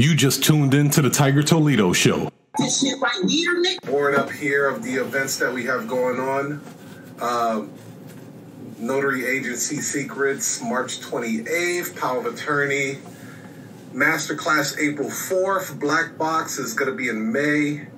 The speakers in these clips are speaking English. You just tuned in to the Tiger Toledo Show. This shit right here, nigga. Warren up here of the events that we have going on. Notary Agency Secrets, March 28th. Power of Attorney. Masterclass, April 4th. Black Box is going to be in May.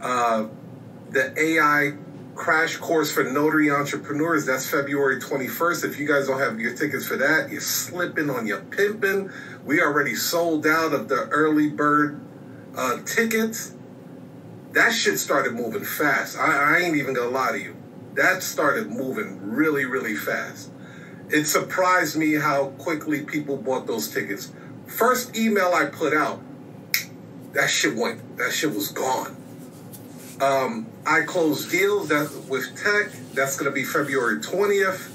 The AI Crash Course for Notary Entrepreneurs, that's February 21st. If you guys don't have your tickets for that, you're slipping on your pimping. We already sold out of the early bird tickets. That shit started moving fast. I ain't even gonna lie to you. That started moving really, really fast. It surprised me how quickly people bought those tickets. First email I put out, that shit was gone. I closed deals with Tech. That's going to be February 20th.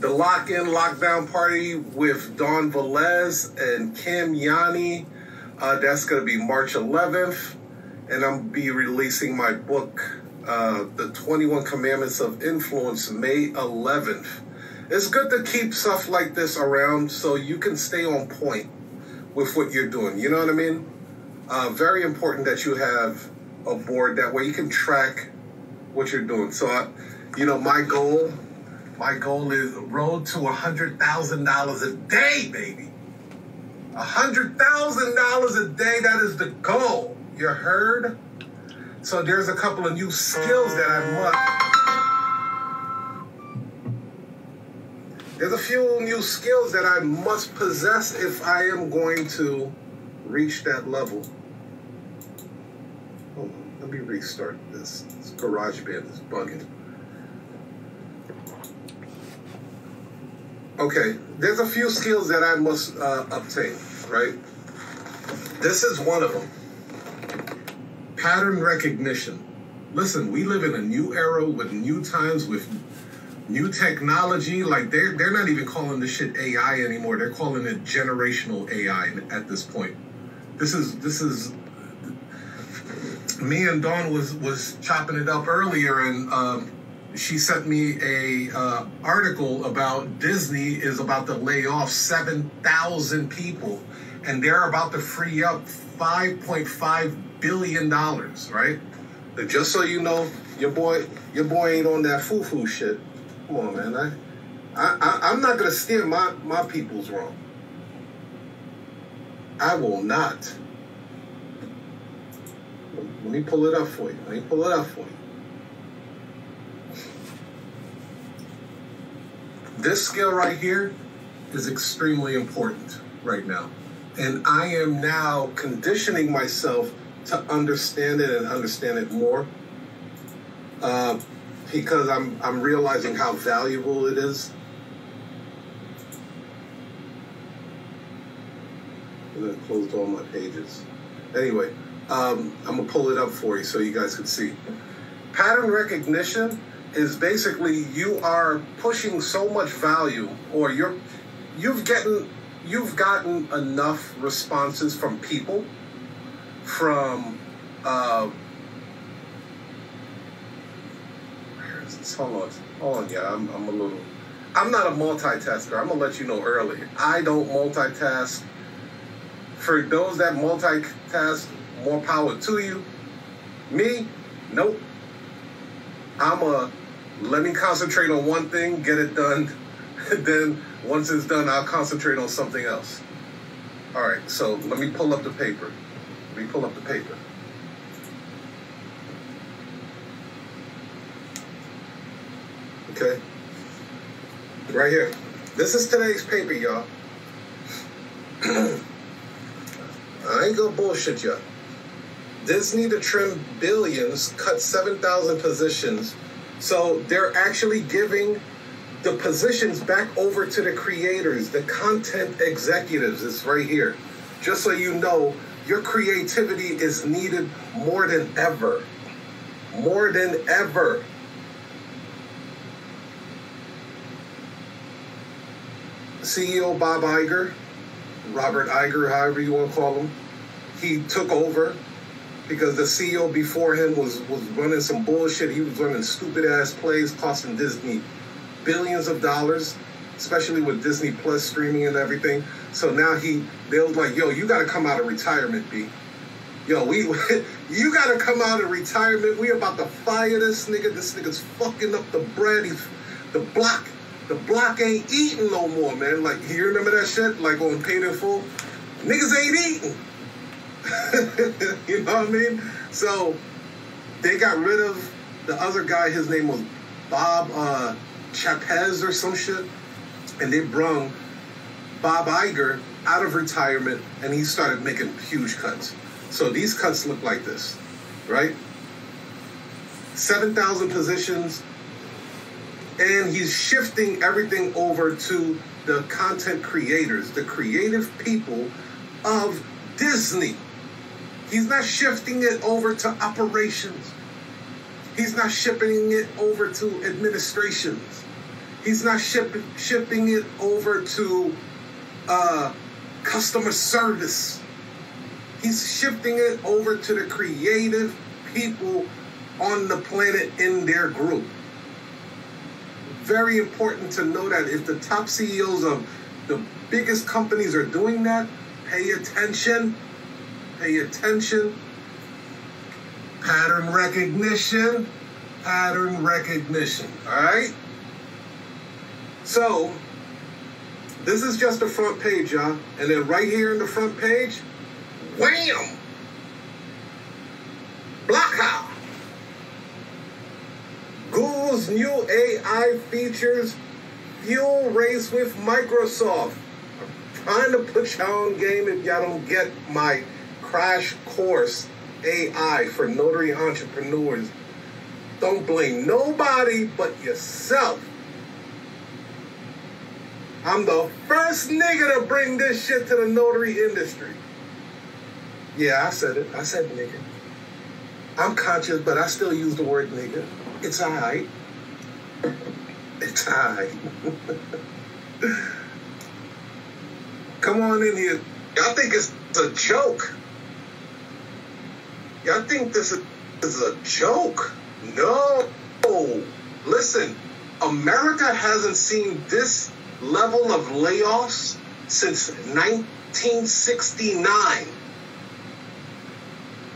The Lock-In Lockdown Party with Dawn Velez and Kim Yanni. That's going to be March 11th. And I'm going to be releasing my book, The 21 Commandments of Influence, May 11th. It's good to keep stuff like this around so you can stay on point with what you're doing. You know what I mean? Very important that you have a board that way you can track what you're doing. So, you know, my goal is road to $100,000 a day, baby. $100,000 a day. That is the goal. You heard? So there's a couple of new skills that I must possess if I am going to reach that level. Hold on, let me restart this. This GarageBand is bugging. Okay, there's a few skills that I must obtain, right? This is one of them. Pattern recognition. Listen, we live in a new era with new times, with new technology. Like, they're not even calling this shit AI anymore. They're calling it generational AI at this point. This is me and Dawn was chopping it up earlier, and she sent me a article about Disney is about to lay off 7,000 people, and they're about to free up $5.5 billion, right? But just so you know, your boy ain't on that foo-foo shit. Come on, man. I'm not going to steer my people's wrong. I will not. Let me pull it up for you. This skill right here is extremely important right now. And I am now conditioning myself to understand it and understand it more because I'm realizing how valuable it is. And I closed all my pages. Anyway. I'm going to pull it up for you so you guys can see. Pattern recognition is basically you are pushing so much value, or you've gotten enough responses from people, from where is this? Hold on, yeah, I'm not a multitasker. I'm going to let you know early. I don't multitask. For those that multitask, more power to you. Me? Nope. Let me concentrate on one thing, get it done. Then once it's done, I'll concentrate on something else. All right, so let me pull up the paper. Okay. Right here. This is today's paper, y'all. I ain't gonna bullshit y'all. Disney to trim billions, cut 7,000 positions. So they're actually giving the positions back over to the creators, the content executives. It's right here. Just so you know, your creativity is needed more than ever. More than ever. CEO Bob Iger, Robert Iger, however you want to call him, he took over. Because the CEO before him was running some bullshit. He was running stupid-ass plays, costing Disney billions of dollars, especially with Disney Plus streaming and everything. So now they was like, yo, you got to come out of retirement, B. Yo, you got to come out of retirement. We about to fire this nigga. This nigga's fucking up the bread. The block ain't eating no more, man. Like, you remember that shit? Like on Paid in Full? Niggas ain't eating. You know what I mean? So they got rid of the other guy. His name was Bob Chapez or some shit. And they brung Bob Iger out of retirement, and he started making huge cuts. So these cuts look like this, right? 7,000 positions, and he's shifting everything over to the content creators, the creative people of Disney. He's not shifting it over to operations. He's not shipping it over to administrations. He's not shipping it over to customer service. He's shifting it over to the creative people on the planet in their group. Very important to know that if the top CEOs of the biggest companies are doing that, pay attention. Pay attention. Pattern recognition. Pattern recognition. All right? So, this is just the front page, y'all. And then right here in the front page, wham! Blockhouse. Google's new AI features fuel race with Microsoft. I'm trying to put y'all on game if y'all don't get my Crash Course AI for Notary Entrepreneurs. Don't blame nobody but yourself. I'm the first nigga to bring this shit to the notary industry. Yeah, I said it. I said nigga. I'm conscious, but I still use the word nigga. It's all right. It's all right. Come on in here. Y'all think it's a joke. Y'all think this is a joke. No. Listen, America hasn't seen this level of layoffs since 1969.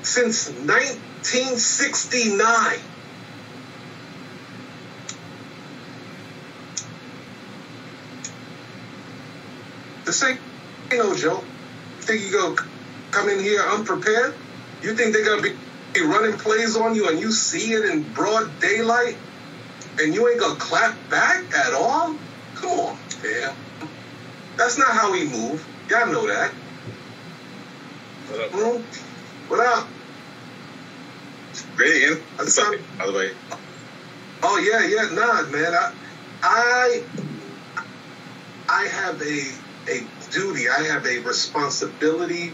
Since 1969. This ain't no joke. You think you go come in here unprepared? You think they're going to be running plays on you and you see it in broad daylight and you ain't going to clap back at all? Come on, man. That's not how we move. Y'all know that. What up? What up? Great again. By the way. Oh, yeah. Nah, man. I have a duty. I have a responsibility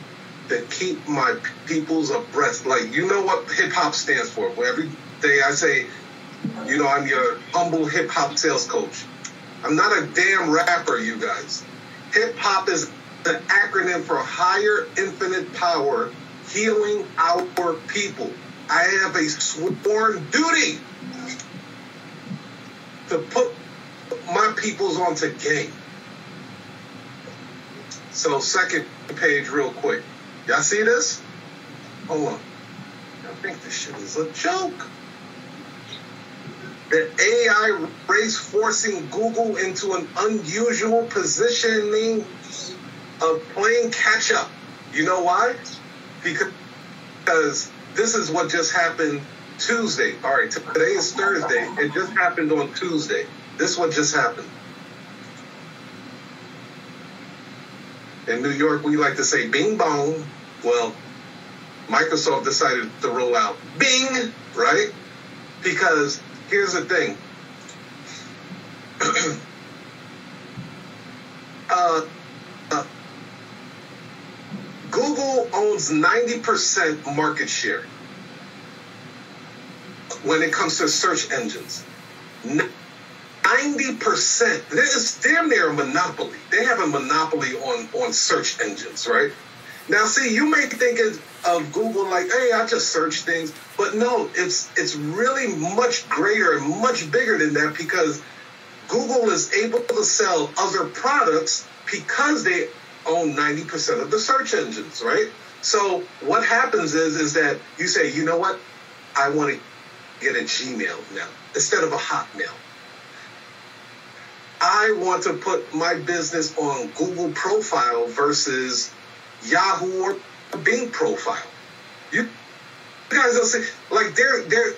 to keep my peoples abreast. Like, you know what hip-hop stands for. Every day I say, you know, I'm your humble hip-hop sales coach. I'm not a damn rapper, you guys. Hip-hop is the acronym for Higher Infinite Power, Healing Our People. I have a sworn duty to put my peoples onto game. So, second page real quick. Y'all see this? Hold on. Y'all think this shit is a joke. The AI race forcing Google into an unusual positioning of playing catch-up. You know why? Because this is what just happened Tuesday. All right, today is Thursday. It just happened on Tuesday. This is what just happened. In New York, we like to say bing bong. Well, Microsoft decided to roll out Bing, right? Because here's the thing. Google owns 90% market share when it comes to search engines. 90%. It's damn near a monopoly. They have a monopoly on search engines, right? Now, see, you may think of Google like, hey, I just search things. But no, it's really much greater and much bigger than that because Google is able to sell other products because they own 90% of the search engines, right? So what happens is that you say, you know what? I want to get a Gmail now instead of a Hotmail. I want to put my business on Google profile versus Yahoo or Bing profile. You guys don't see, like they're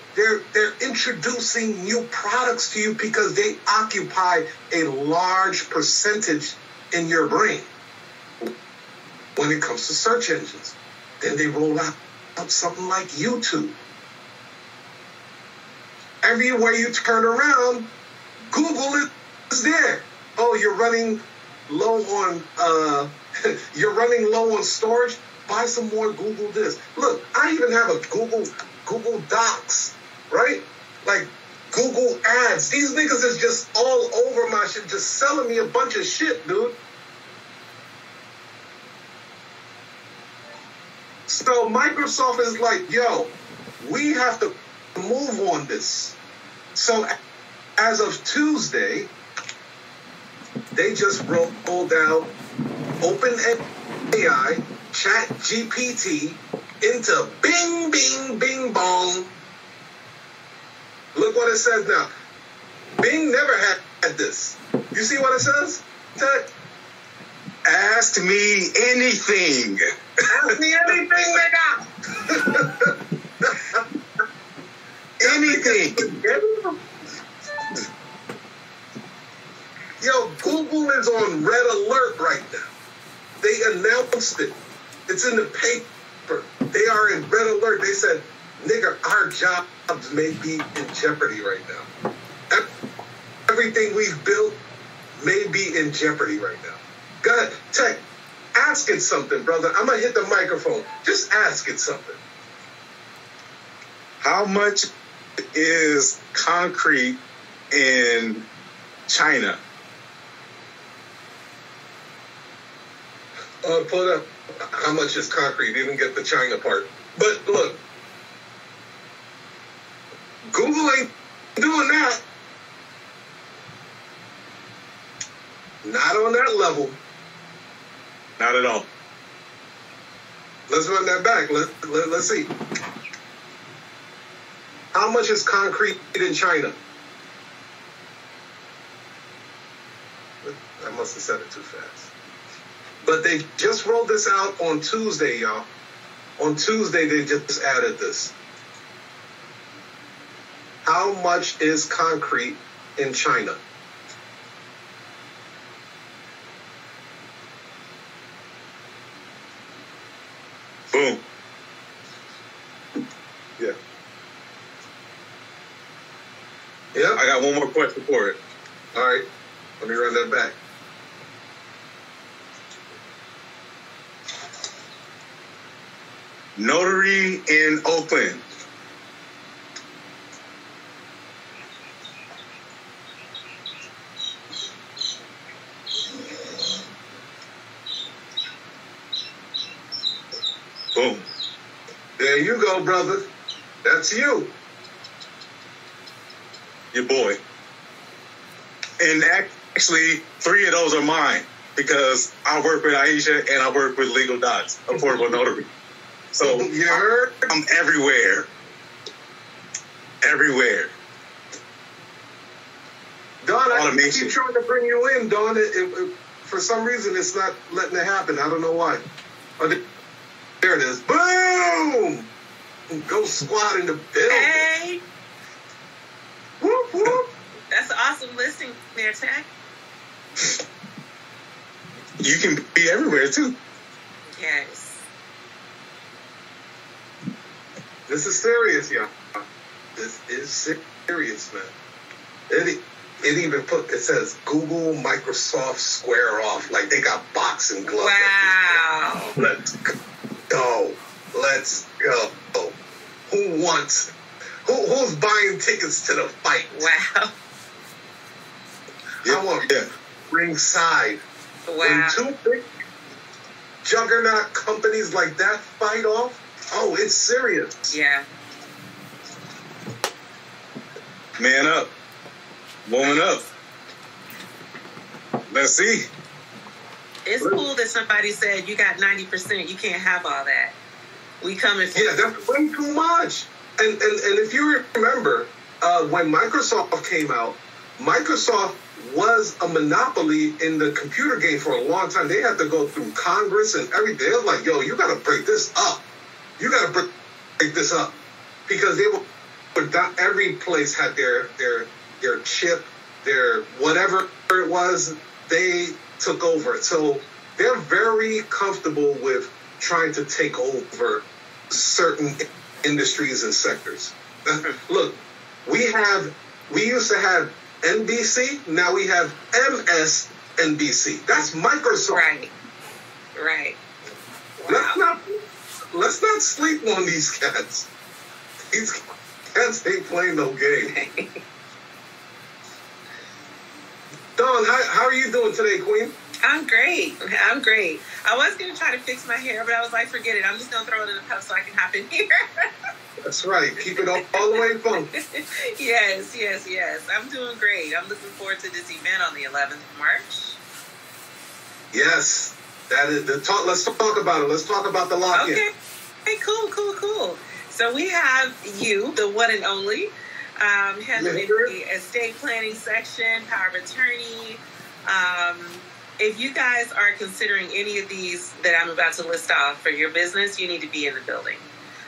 introducing new products to you because they occupy a large percentage in your brain when it comes to search engines. Then they roll out something like YouTube. Everywhere you turn around, Google is there. Oh, you're running low on storage. Buy some more Google this. Look, I even have a Google Docs, right? Like Google Ads. These niggas is just all over my shit, just selling me a bunch of shit, dude. So Microsoft is like, yo, we have to move on this. So as of Tuesday, they just rolled out OpenAI, ChatGPT into Bing, Bing, Bing, Bong. Look what it says now. Bing never had this. You see what it says? Tech? Ask me anything. Ask me anything, nigga. Anything. Yo, Google is on red alert right now. They announced it. It's in the paper. They are in red alert. They said, nigga, our jobs may be in jeopardy right now. Everything we've built may be in jeopardy right now. Go ahead. Tech, ask it something, brother. I'm going to hit the microphone. Just ask it something. How much is concrete in China? Pull it up. How much is concrete? Didn't get the China part. But look, Google ain't doing that. Not on that level. Not at all. Let's run that back. Let's see. How much is concrete in China? I must have said it too fast. But they just rolled this out on Tuesday, y'all. On Tuesday, they just added this. How much is concrete in China? Boom. Yeah. Yeah. I got one more question for it. All right. Let me run that back. Notary in Oakland. Boom. There you go, brother. That's you. Your boy. And actually, three of those are mine because I work with Aisha and I work with Legal Docs, Affordable Notary. So you heard? I'm everywhere. Everywhere. Don, I keep trying to bring you in, Don. For some reason, it's not letting it happen. I don't know why. Oh, there it is. Boom! Go squat in the building. Hey! Whoop, whoop. That's an awesome listing there, Tech. You can be everywhere, too. Yes. This is serious, y'all. This is serious, man. It even put, it says Google, Microsoft, square off. Like they got boxing gloves. Wow. Let's go. Let's go. Who wants? Who's buying tickets to the fight? Wow. I want ringside. Wow. When two big juggernaut companies like that fight off. Oh, it's serious. Yeah. Man up. Woman up. Let's see. It's cool that somebody said you got 90%. You can't have all that. We coming for you. Yeah, that's way too much. And if you remember, when Microsoft came out, Microsoft was a monopoly in the computer game for a long time. They had to go through Congress and everything. It was like, yo, you got to break this up. You got to break this up. Because they were, but not every place had their chip, their whatever it was, they took over. So they're very comfortable with trying to take over certain industries and sectors. Look, we used to have NBC, now we have MSNBC. That's Microsoft. Right. Wow. Let's not sleep on these cats. These cats ain't playing no game. Dawn, how are you doing today, Queen? I'm great. I was going to try to fix my hair, but I was like, forget it. I'm just going to throw it in a puff so I can hop in here. That's right. Keep it all the way fun. Yes. I'm doing great. I'm looking forward to this event on the 11th of March. Yes. That is the talk. Let's talk about it. Let's talk about the lock-in. Okay. Hey, cool. So we have you, the one and only, handling the estate planning section, power of attorney. If you guys are considering any of these that I'm about to list off for your business, you need to be in the building.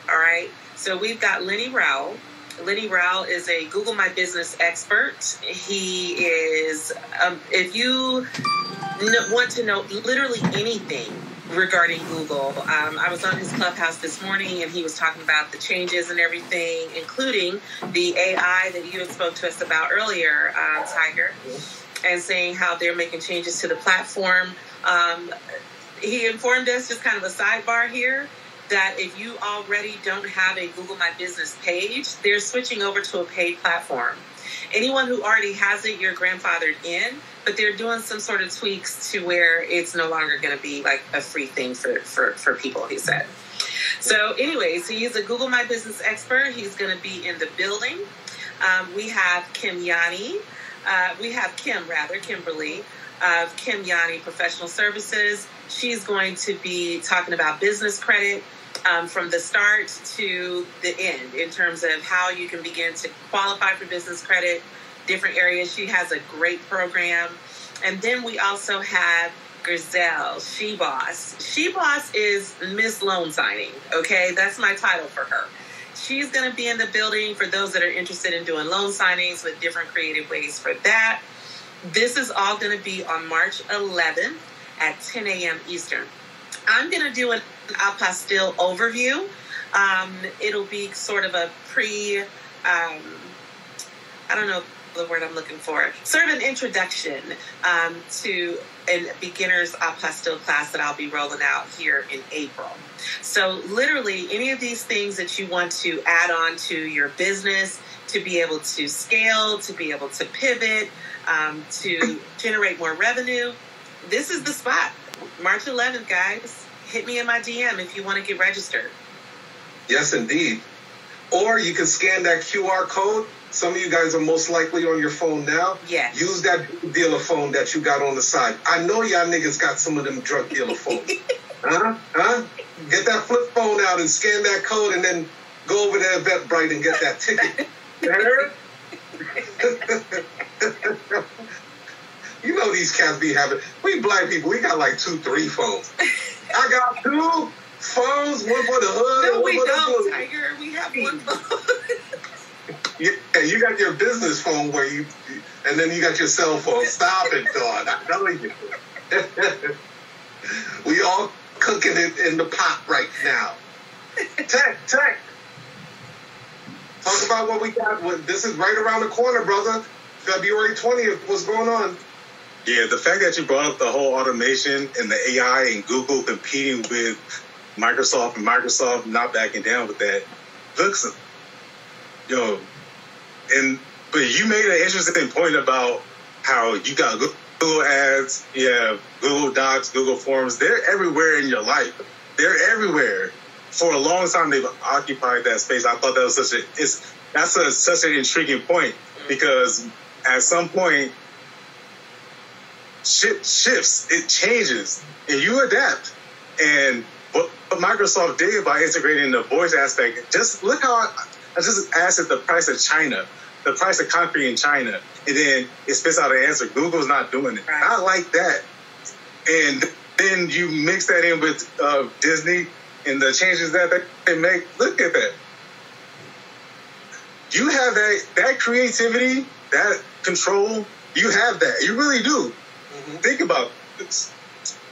All right. So we've got Lenny Rowell. Lenny Rowell is a Google My Business expert. He is, if you want to know literally anything regarding Google, I was on his Clubhouse this morning and he was talking about the changes and everything, including the AI that you had spoke to us about earlier, Tiger, and saying how they're making changes to the platform. He informed us, just kind of a sidebar here, that if you already don't have a Google My Business page, they're switching over to a paid platform. Anyone who already has it, you're grandfathered in, but they're doing some sort of tweaks to where it's no longer going to be like a free thing for people, he said. So anyways, he's a Google My Business expert. He's going to be in the building. We have Kim Yanni. We have Kimberly of Kim Yanni Professional Services. She's going to be talking about business credit from the start to the end in terms of how you can begin to qualify for business credit, different areas. She has a great program. And then we also have Griselle, She Boss. She Boss is Miss Loan Signing, okay? That's my title for her. She's going to be in the building for those that are interested in doing loan signings with different creative ways for that. This is all going to be on March 11th at 10 a.m. Eastern. I'm going to do an Apostille overview. It'll be sort of a I don't know the word I'm looking for, sort of an introduction to a beginner's Apostille class that I'll be rolling out here in April. So literally any of these things that you want to add on to your business to be able to scale, to be able to pivot, to generate more revenue, this is the spot. March 11th, guys. Hit me in my DM if you want to get registered. Yes, indeed. Or you can scan that QR code. Some of you guys are most likely on your phone now. Yes. Use that dealer phone that you got on the side. I know y'all niggas got some of them drug dealer phones. Get that flip phone out and scan that code and then go over to Eventbrite and get that ticket. You know these cats be having. We black people, we got like 2-3 phones. I got 2 phones, one for the hood. No, we don't, Tiger. We have one phone. Yeah, you got your business phone where you, and then you got your cell phone. Stop it, Dawn. I'm telling you. We all cooking it in the pot right now. Tech. Talk about what we got. This is right around the corner, brother. February 20th. What's going on? Yeah, the fact that you brought up the whole automation and the AI and Google competing with Microsoft and Microsoft not backing down with that looks, but you made an interesting point about how you got Google Ads, you have Google Docs, Google Forms. They're everywhere in your life. They're everywhere. For a long time, they've occupied that space. I thought that was such an intriguing point because at some point, shit shifts, it changes, and you adapt. And what Microsoft did by integrating the voice aspect, just look how I just asked at the price of China, the price of concrete in China, and then it spits out an answer. Google's not doing it. Right. I like that. And then you mix that in with Disney and the changes that they make. Look at that. You have that creativity, that control. You have that. You really do. Mm-hmm. Think about this.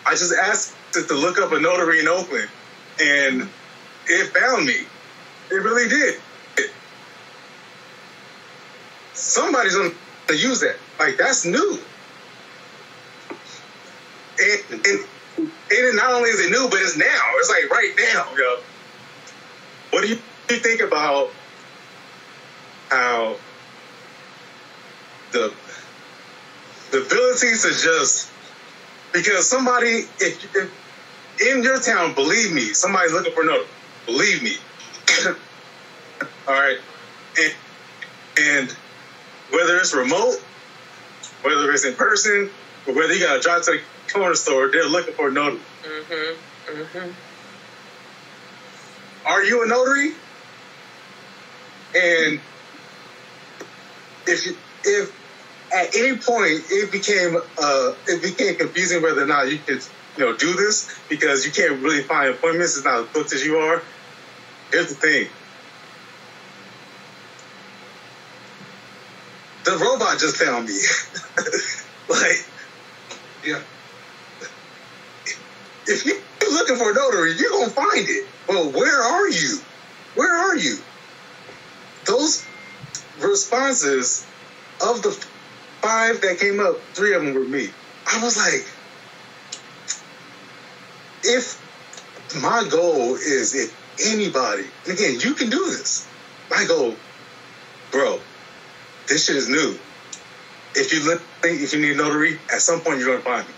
I just asked to look up a notary in Oakland, and it found me. It really did. Somebody's going to use that. Like, that's new. And not only is it new, but it's now. It's like right now, yo. What do you think about how the ability to just, because somebody, if in your town, believe me, somebody's looking for notary. Believe me. All right. And whether it's remote, whether it's in person, or whether you got to drive to the corner store, they're looking for a notary. Mm-hmm. Mm-hmm. Are you a notary? And if at any point it became confusing whether or not you could do this, because you can't really find appointments, it's not as booked as you are. Here's the thing. The robot just found me. Like, yeah. If you're looking for a notary, you're going to find it. Well, where are you? Where are you? Those responses, of the five that came up, three of them were me. I was like, if my goal is, if anybody, and again, you can do this. My goal, bro, this shit is new. If you need a notary, at some point you're going to find me.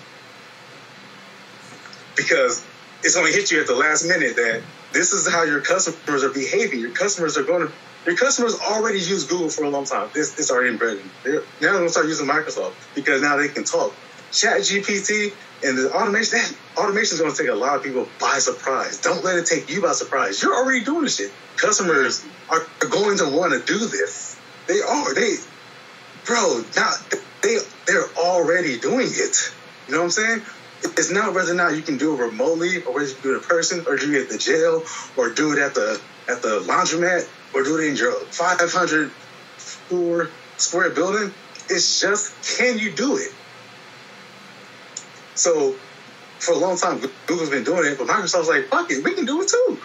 Because it's going to hit you at the last minute that this is how your customers are behaving. Your customers already use Google for a long time. This already embedded. Now they're going to start using Microsoft because now they can talk. ChatGPT and the automation, that automation is going to take a lot of people by surprise. Don't let it take you by surprise. You're already doing this shit. Customers are going to want to do this. They are. They're already doing it. You know what I'm saying? It's not whether or not you can do it remotely, or whether you can do it in person, or do it at the jail, or do it at the laundromat, or do it in your 500-floor square building. It's just, can you do it? So for a long time, Google's been doing it, but Microsoft's like, fuck it, we can do it too.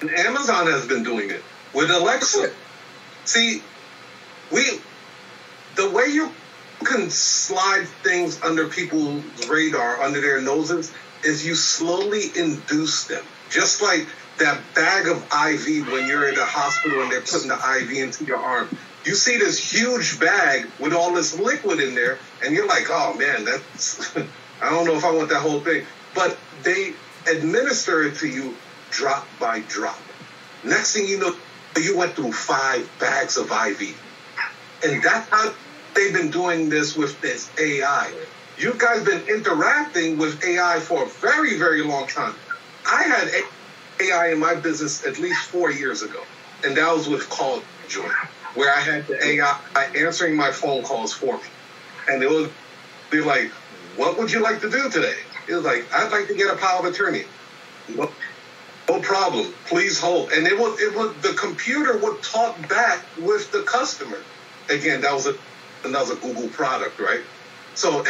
And Amazon has been doing it with Alexa. See, the way you can slide things under people's radar, under their noses, is you slowly induce them. Just like that bag of IV when you're in the hospital and they're putting the IV into your arm. You see this huge bag with all this liquid in there, and you're like, oh, man, that's I don't know if I want that whole thing. But they administer it to you drop by drop. Next thing you know, you went through 5 bags of IV. And that's how they've been doing this with this AI. You guys been interacting with AI for a very, very long time. I had AI in my business at least 4 years ago, and that was with call join, where I had the AI answering my phone calls for me. And it would be like, what would you like to do today? It was like, I'd like to get a power of attorney. No problem. Please hold. And the computer would talk back with the customer. Again, that was a Google product, right? So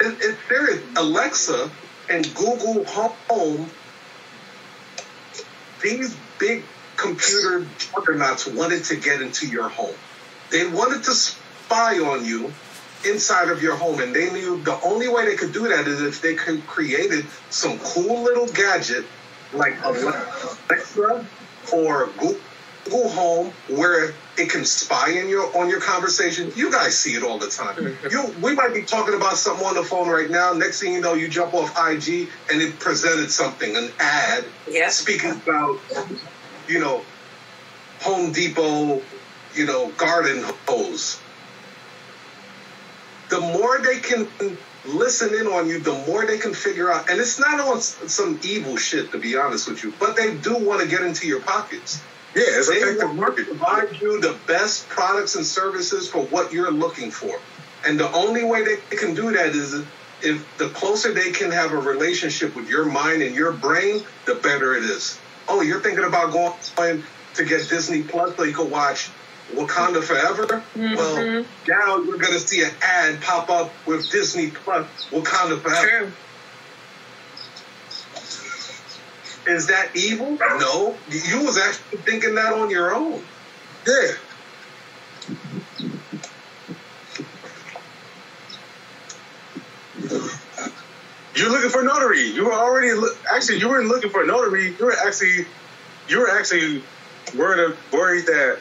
it's serious. Alexa and Google Home, these big computer juggernauts wanted to get into your home. They wanted to spy on you inside of your home, and they knew the only way they could do that is if they could created some cool little gadget like Alexa or Google Home, where it can spy on your conversation. You guys see it all the time. We might be talking about something on the phone right now. Next thing you know, you jump off IG and it presented something, an ad, speaking about, Home Depot you know, garden hose. The more they can listen in on you, the more they can figure out. And it's not on some evil shit, to be honest with you, but they do want to get into your pockets. Yeah, it's effective marketing. They want to provide you the best products and services for what you're looking for. And the only way they can do that is if the closer they can have a relationship with your mind and your brain, the better it is. Oh, you're thinking about going to get Disney Plus so you can watch Wakanda Forever? Mm-hmm. Well, now you're going to see an ad pop up with Disney Plus Wakanda Forever. True. Is that evil? No. You was actually thinking that on your own. Yeah. You're looking for a notary. You were already you weren't looking for a notary. You were actually worried that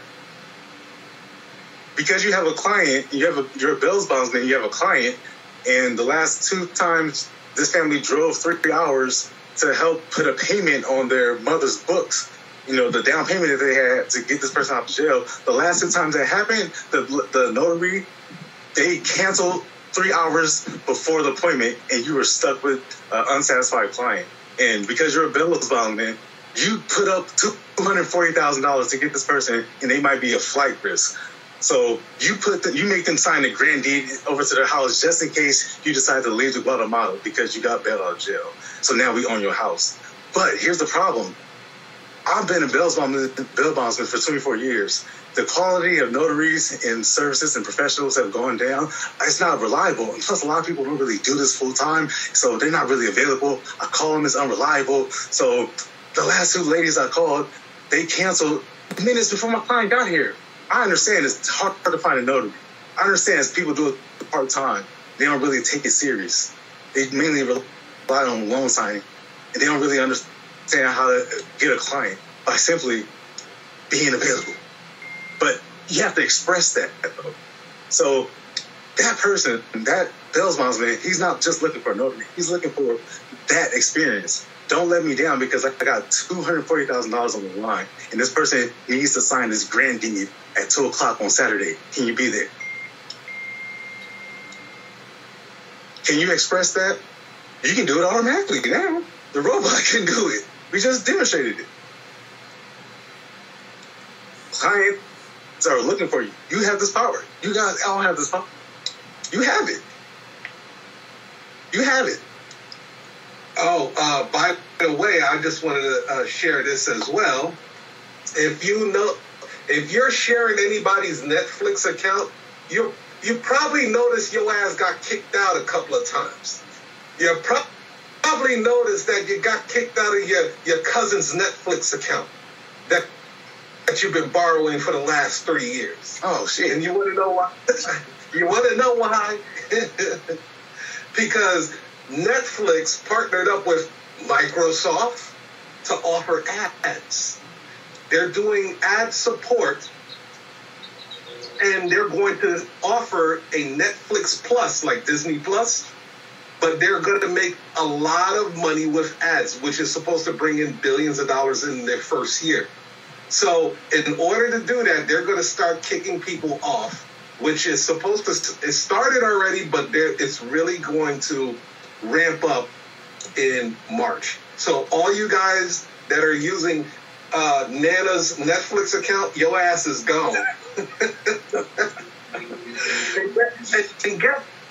because you have a client, you have your bell's bouncing. You have a client, and the last two times this family drove 3 hours to help put a payment on their mother's books. You know, the down payment that they had to get this person out of jail. The last two times that happened, the notary, they canceled 3 hours before the appointment, and you were stuck with an unsatisfied client. And because you're a bell's bouncing, you put up $240,000 to get this person, and they might be a flight risk. So you make them sign a grand deed over to their house just in case you decide to leave the Guatemala because you got bailed out of jail. So now we own your house. But here's the problem. I've been a bail bondsman for 24 years. The quality of notaries and services and professionals have gone down. It's not reliable. And plus, a lot of people don't really do this full time, so they're not really available. I call them, it's unreliable. So the last two ladies I called, they canceled minutes before my client got here. I understand it's hard to find a notary. I understand people do it part-time. They don't really take it serious. They mainly rely on loan signing, and they don't really understand how to get a client by simply being available. But you have to express that, though. So that person, that Bell's Moms man, he's not just looking for a notary. He's looking for that experience. Don't let me down because I got $240,000 on the line, and this person needs to sign this grand deed at 2 o'clock on Saturday. Can you be there? Can you express that? You can do it automatically now. The robot can do it. We just demonstrated it. Clients are looking for you. You have this power. You guys all have this power. You have it. You have it. Oh, by the way, I just wanted to share this as well. If you're sharing anybody's Netflix account, you probably noticed your ass got kicked out a couple of times. You probably noticed that you got kicked out of your cousin's Netflix account that you've been borrowing for the last 3 years. Oh, shit. And you want to know why? You want to know why? Because Netflix partnered up with Microsoft to offer ads. They're doing ad support, and they're going to offer a Netflix Plus, like Disney Plus, but they're going to make a lot of money with ads, which is supposed to bring in billions of dollars in their first year. So in order to do that, they're going to start kicking people off, which is supposed to, it started already, but it's really going to ramp up in March. So all you guys that are using Nana's Netflix account, your ass is gone. And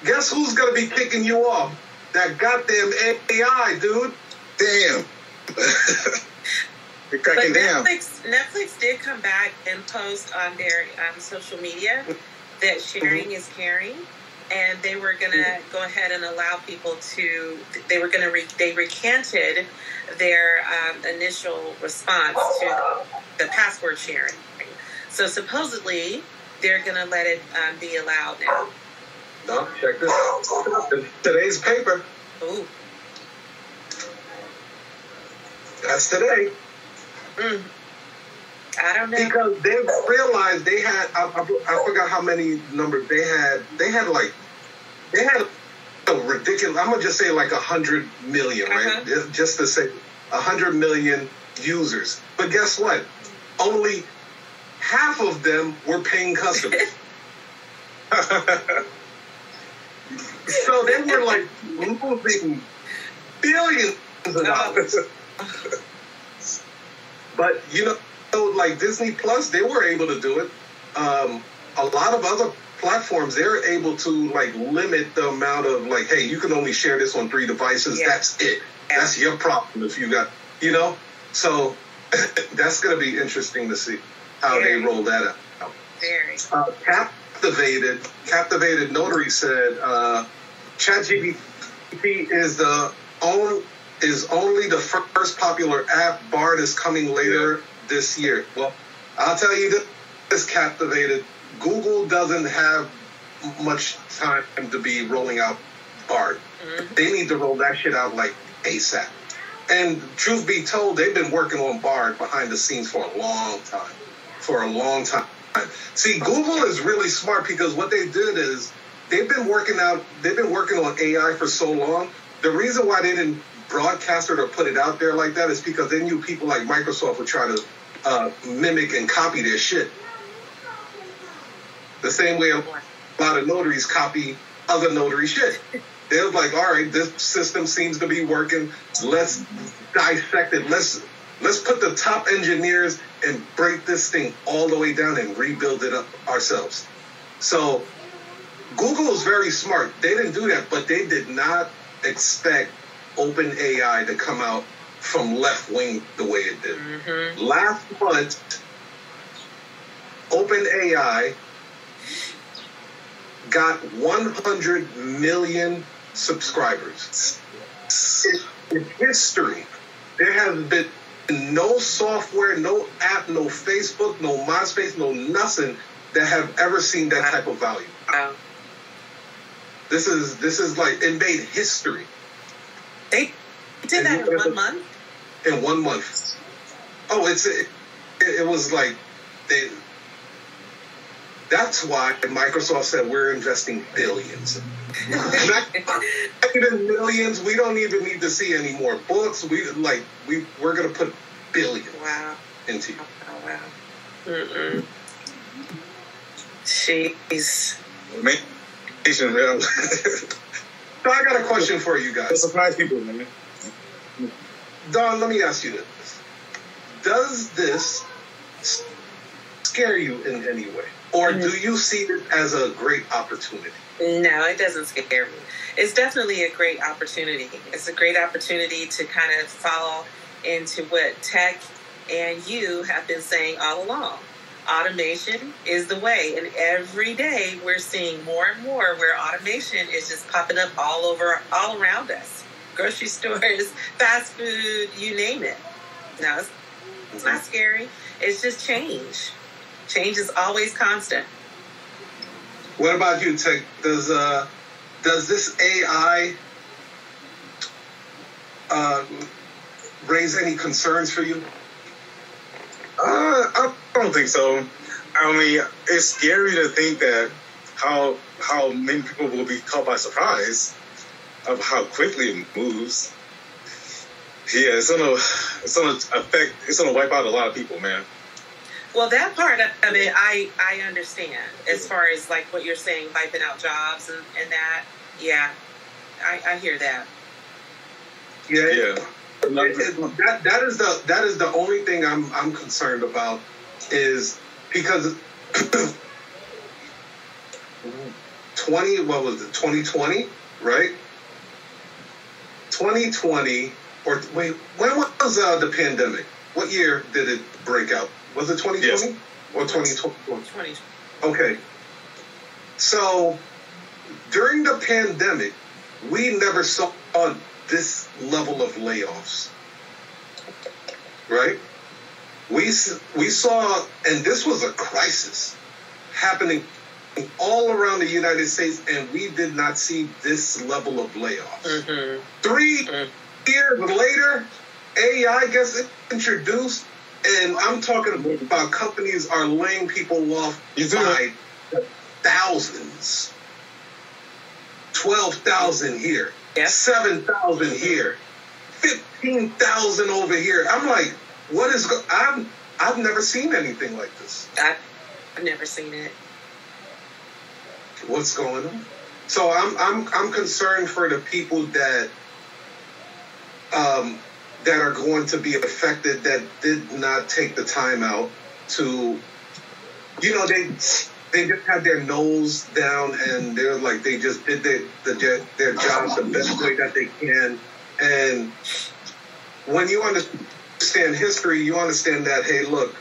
guess who's going to be kicking you off? That goddamn AI, dude. Damn. You're cracking down. Netflix did come back and post on their social media that sharing is caring. And they were going to go ahead and allow people to, they recanted their initial response to the password sharing. So supposedly, they're going to let it be allowed now. No, check this out. Today's paper. Ooh. That's today. Mm. I don't know. Because they realized they had, I forgot how many numbers they had. They had a ridiculous, I'm going to just say like 100 million, right? Just to say 100 million users. But guess what? Only half of them were paying customers. So they were like losing billions of dollars. But, you know, like Disney Plus, they were able to do it. A lot of other platforms, they're able to like limit the amount of like, hey, you can only share this on 3 devices. Yeah. That's it. Yeah. That's your problem if you got, you know. So that's going to be interesting to see how they roll that out. Very. Captivated Notary said, ChatGPT is only the first popular app. Bard is coming later this year. Well, I'll tell you this, Captivated, Google doesn't have much time to be rolling out Bard. Mm-hmm. They need to roll that shit out like ASAP. And truth be told, they've been working on Bard behind the scenes for a long time. See, Google is really smart because what they did is they've been working on AI for so long. The reason why they didn't broadcast it or put it out there like that is because they knew people like Microsoft would try to mimic and copy their shit. The same way a lot of notaries copy other notary shit. They're like, all right, this system seems to be working. Let's dissect it. Let's put the top engineers and break this thing all the way down and rebuild it up ourselves. So Google is very smart. They didn't do that, but they did not expect OpenAI to come out from left wing the way it did. Mm-hmm. Last month, OpenAI got 100 million subscribers. In history, there has been no software, no app, no Facebook, no MySpace, no nothing that have ever seen that type of value. Wow. This is like, it made history. They did that in 1 month? In 1 month. Oh, it was like, that's why Microsoft said we're investing billions. Not even millions. We don't even need to see any more books. We're gonna put billions into you. Oh, wow. Mm-mm. Jeez. So I got a question for you guys. Surprise people, man. Don, let me ask you this: does this scare you in any way? Or do you see it as a great opportunity? No, it doesn't scare me. It's definitely a great opportunity. It's a great opportunity to kind of fall into what tech and you have been saying all along. Automation is the way. And every day we're seeing more and more where automation is just popping up all around us. Grocery stores, fast food, you name it. No, it's not scary. It's just change. Change is always constant. What about you, Tech? Does this AI raise any concerns for you? I don't think so. I mean, it's scary to think that how many people will be caught by surprise of how quickly it moves. Yeah, it's gonna wipe out a lot of people, man. Well, that part of it, I understand as far as like what you're saying, wiping out jobs and that. Yeah, I hear that. Yeah, yeah. That is the only thing I'm concerned about is because 2020, right? 2020 or wait, when was the pandemic? What year did it break out? Was it 2020 or 2021? 2020. Okay. So during the pandemic, we never saw this level of layoffs, right? We saw, and this was a crisis happening all around the United States, and we did not see this level of layoffs. Mm-hmm. 3 years later, AI gets introduced. And I'm talking about companies are laying people off by thousands. 12,000 here. Yeah. 7,000 here. 15,000 over here. I'm like, what is... I'm I've never seen anything like this. I've never seen it. What's going on? So I'm concerned for the people that that are going to be affected that did not take the time out to, you know, they just had their nose down and they're like, they just did their jobs the best way that they can. And when you understand history, you understand that, hey, look,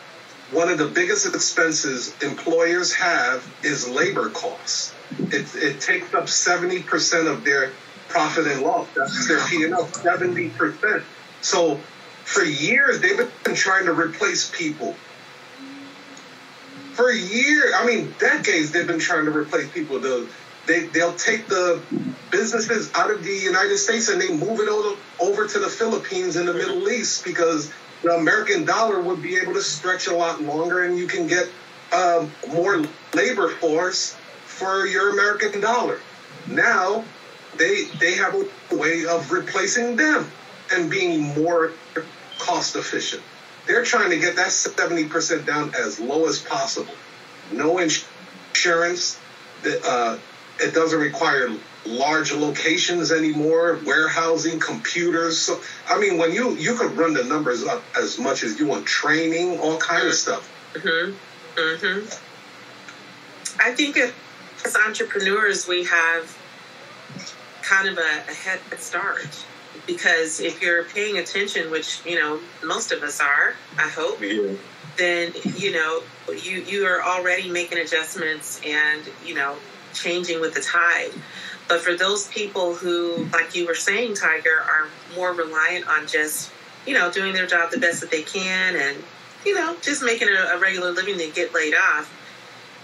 one of the biggest expenses employers have is labor costs. It takes up 70% of their profit and loss. That's their P&L, 70%. So for years, they've been trying to replace people. For years, I mean, decades, they've been trying to replace people. They'll take the businesses out of the United States and they move it over to the Philippines and the Middle East because the American dollar would be able to stretch a lot longer and you can get more labor force for your American dollar. Now, they have a way of replacing them and being more cost efficient. They're trying to get that 70% down as low as possible. No insurance. It doesn't require large locations anymore, warehousing, computers. So, I mean, when you could run the numbers up as much as you want, training, all kind of stuff. Mm-hmm. Mm-hmm. I think as entrepreneurs, we have kind of a head start because if you're paying attention, which, you know, most of us are, I hope, yeah, then, you know, you are already making adjustments and, you know, changing with the tide. But for those people who, like you were saying, Tiger, are more reliant on just, you know, doing their job the best that they can and, you know, just making a regular living, they get laid off.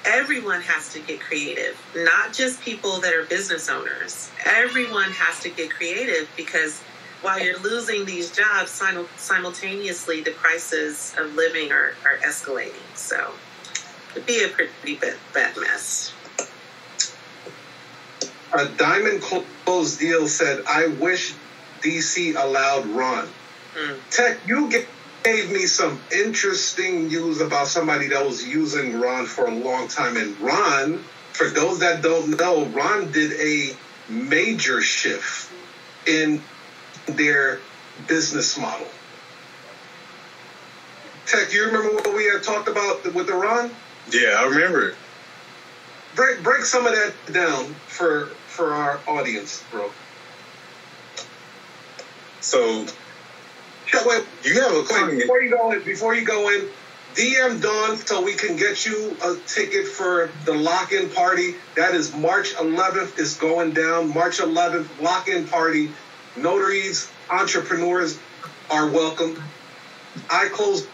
Everyone has to get creative, not just people that are business owners. Everyone has to get creative because while you're losing these jobs, simultaneously the prices of living are escalating. So it'd be a pretty bad mess. A Diamond Closed Deal said, I wish DC allowed Ron. Mm. Tech, you gave me some interesting news about somebody that was using Ron for a long time. And Ron, for those that don't know, Ron did a major shift in their business model. Tech, you remember what we had talked about with the Ron? Yeah, I remember it. Break some of that down for our audience, bro. So, you have a comment. Before you go in, DM Dawn so we can get you a ticket for the lock-in party. That is March 11th. It's going down. March 11th, lock-in party. Notaries, entrepreneurs are welcome. I Close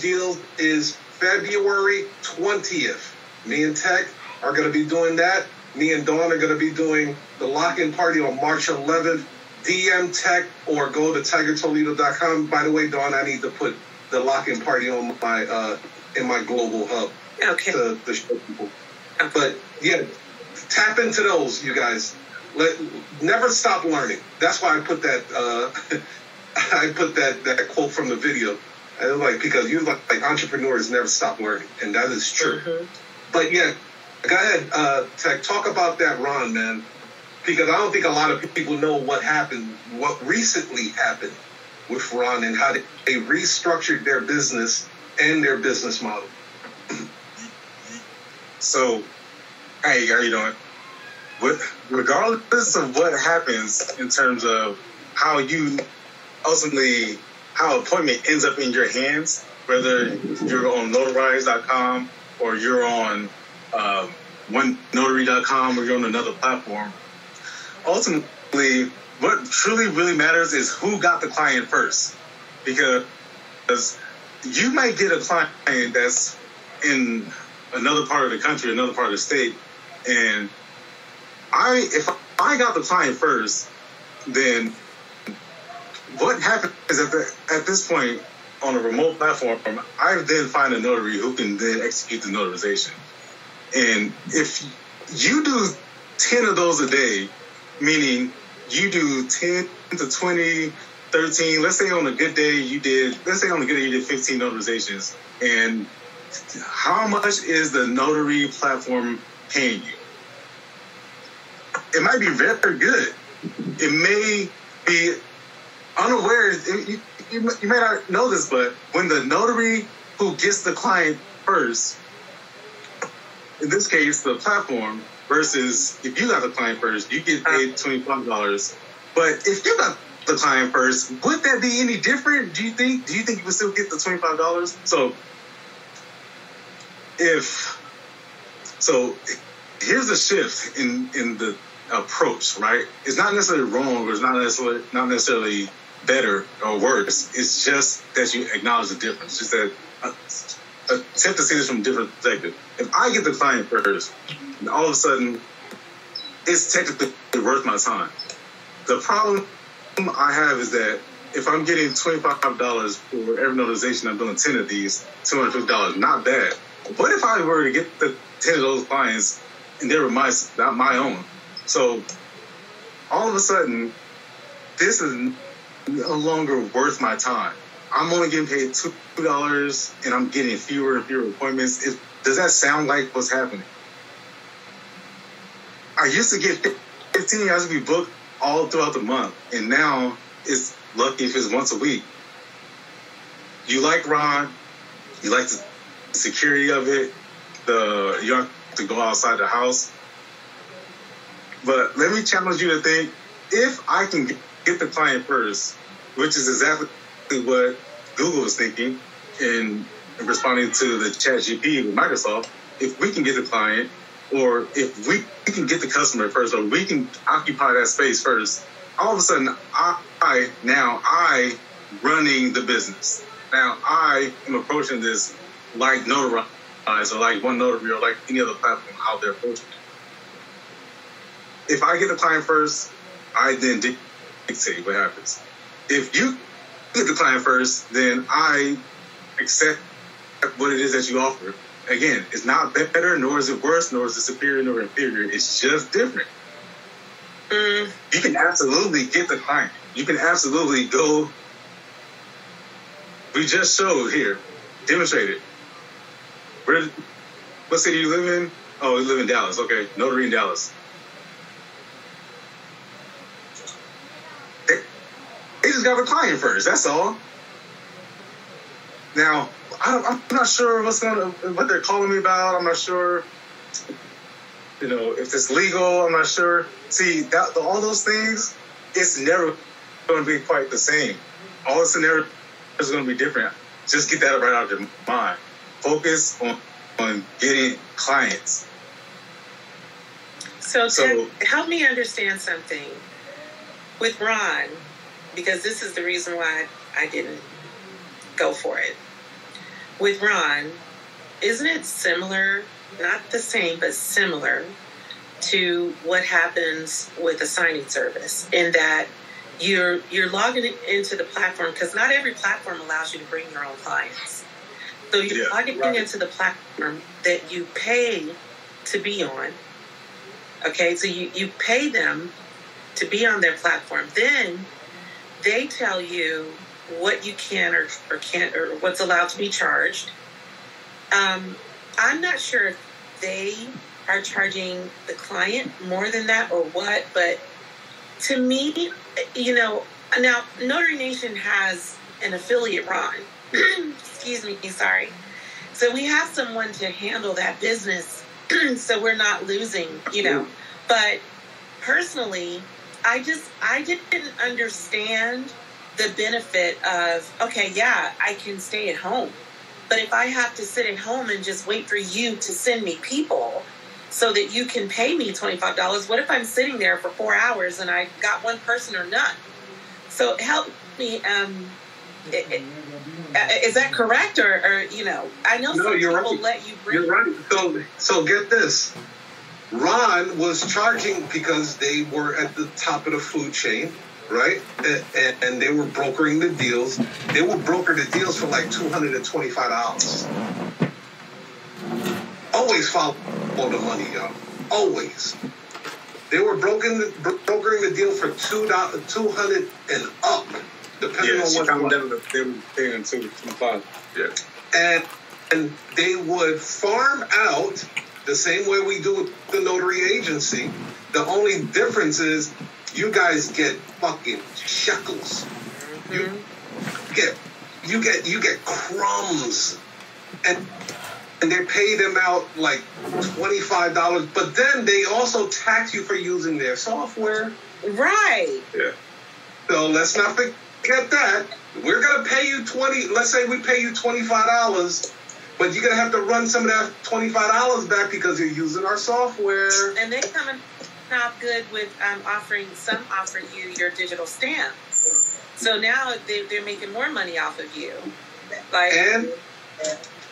Deals is February 20th. Me and Tech are going to be doing that. Me and Dawn are going to be doing the lock-in party on March 11th. DM Tech or go to tigertoledo.com. By the way, Dawn, I need to put the lock-in party on my in my global hub. Okay. To show people. Okay. But yeah, tap into those, you guys. Never stop learning. That's why I put that that quote from the video. I was like, because you like entrepreneurs never stop learning, and that is true. Mm-hmm. But yeah. Go ahead, Tech. Talk about that, Ron, man, because I don't think a lot of people know what happened, what recently happened with Ron and how they restructured their business and their business model. So, hey, how you doing? Regardless of what happens in terms of how you ultimately, how appointment ends up in your hands, whether you're on notarize.com or you're on OneNotary.com or you're on another platform, ultimately what truly really matters is who got the client first, because you might get a client that's in another part of the country, another part of the state, and if I got the client first, then what happens at this point on a remote platform, I then find a notary who can then execute the notarization. And if you do 10 of those a day, meaning you do 10 to 20 13, let's say on a good day you did, 15 notarizations, and how much is the notary platform paying you? It might be very good. It may be unaware, you may not know this, but when the notary who gets the client first, in this case, the platform, versus if you got the client first, you get paid $25. But if you got the client first, would that be any different? Do you think you would still get the $25? So here's a shift in the approach, right? It's not necessarily wrong, or it's not necessarily better or worse. It's just that you acknowledge the difference. Just that attempt to see this from a different perspective. If I get the client first, and all of a sudden, it's technically worth my time. The problem I have is that if I'm getting $25 for every notarization, I'm doing 10 of these, $250, not bad. What if I were to get the 10 of those clients and they were not my own? So all of a sudden, this is no longer worth my time. I'm only getting paid $2 and I'm getting fewer and fewer appointments. Does that sound like what's happening? I used to get 15 hours to be booked all throughout the month, and now it's lucky if it's once a week. You like Ron, you like the security of it, you don't have to go outside the house. But let me challenge you to think, if I can get the client first, which is exactly what Google is thinking in responding to the ChatGPT with Microsoft, if we can get the client, or if we can get the customer first, or we can occupy that space first, all of a sudden, I running the business. Now I am approaching this like Notarize, or like One Notary, or like any other platform out there approaching it. If I get the client first, I then dictate what happens. If you get the client first, then I accept what it is that you offer. Again, it's not better, nor is it worse, nor is it superior, nor inferior. It's just different. You can absolutely get the client. You can absolutely go. We just showed here, demonstrated. What city do you live in? Oh, you live in Dallas. Okay, notary in Dallas. They just got the client first. That's all. Now, I'm not sure what they're calling me about. I'm not sure, if it's legal. I'm not sure. See, all those things, it's never going to be quite the same. All the scenarios are going to be different. Just get that right out of your mind. Focus on getting clients. So Ted, help me understand something with Ron, because this is the reason why I didn't go for it. With Ron, isn't it similar, not the same, but similar to what happens with a signing service, in that you're logging into the platform, because not every platform allows you to bring your own clients. So you're logging into the platform that you pay to be on. Okay, so you pay them to be on their platform. Then they tell you what you can or can't, or what's allowed to be charged. I'm not sure if they are charging the client more than that or what, but to me, now Notary Nation has an affiliate, Ron. Excuse me, sorry. So we have someone to handle that business, so we're not losing, But personally, I didn't understand the benefit of, I can stay at home, but if I have to sit at home and just wait for you to send me people so that you can pay me $25, what if I'm sitting there for 4 hours and I got one person or none? So help me. Is that correct? Or I know some people let you bring. You're right. So get this. Ron was charging because they were at the top of the food chain. Right? And they were brokering the deals. They would broker the deals for like $225. Always follow the money, y'all. Always. They were brokering the deal for $200 and up. depending on what you want. They were paying some funds. Yeah. And they would farm out the same way we do with the notary agency. The only difference is you guys get fucking shekels. Mm-hmm. You get crumbs, and they pay them out like $25. But then they also tax you for using their software. Right. Yeah. So let's not forget that. We're gonna pay you let's say we pay you $25, but you're gonna have to run some of that $25 back because you're using our software. And they come in not good with offering you your digital stamp. So now they're making more money off of you. Like, and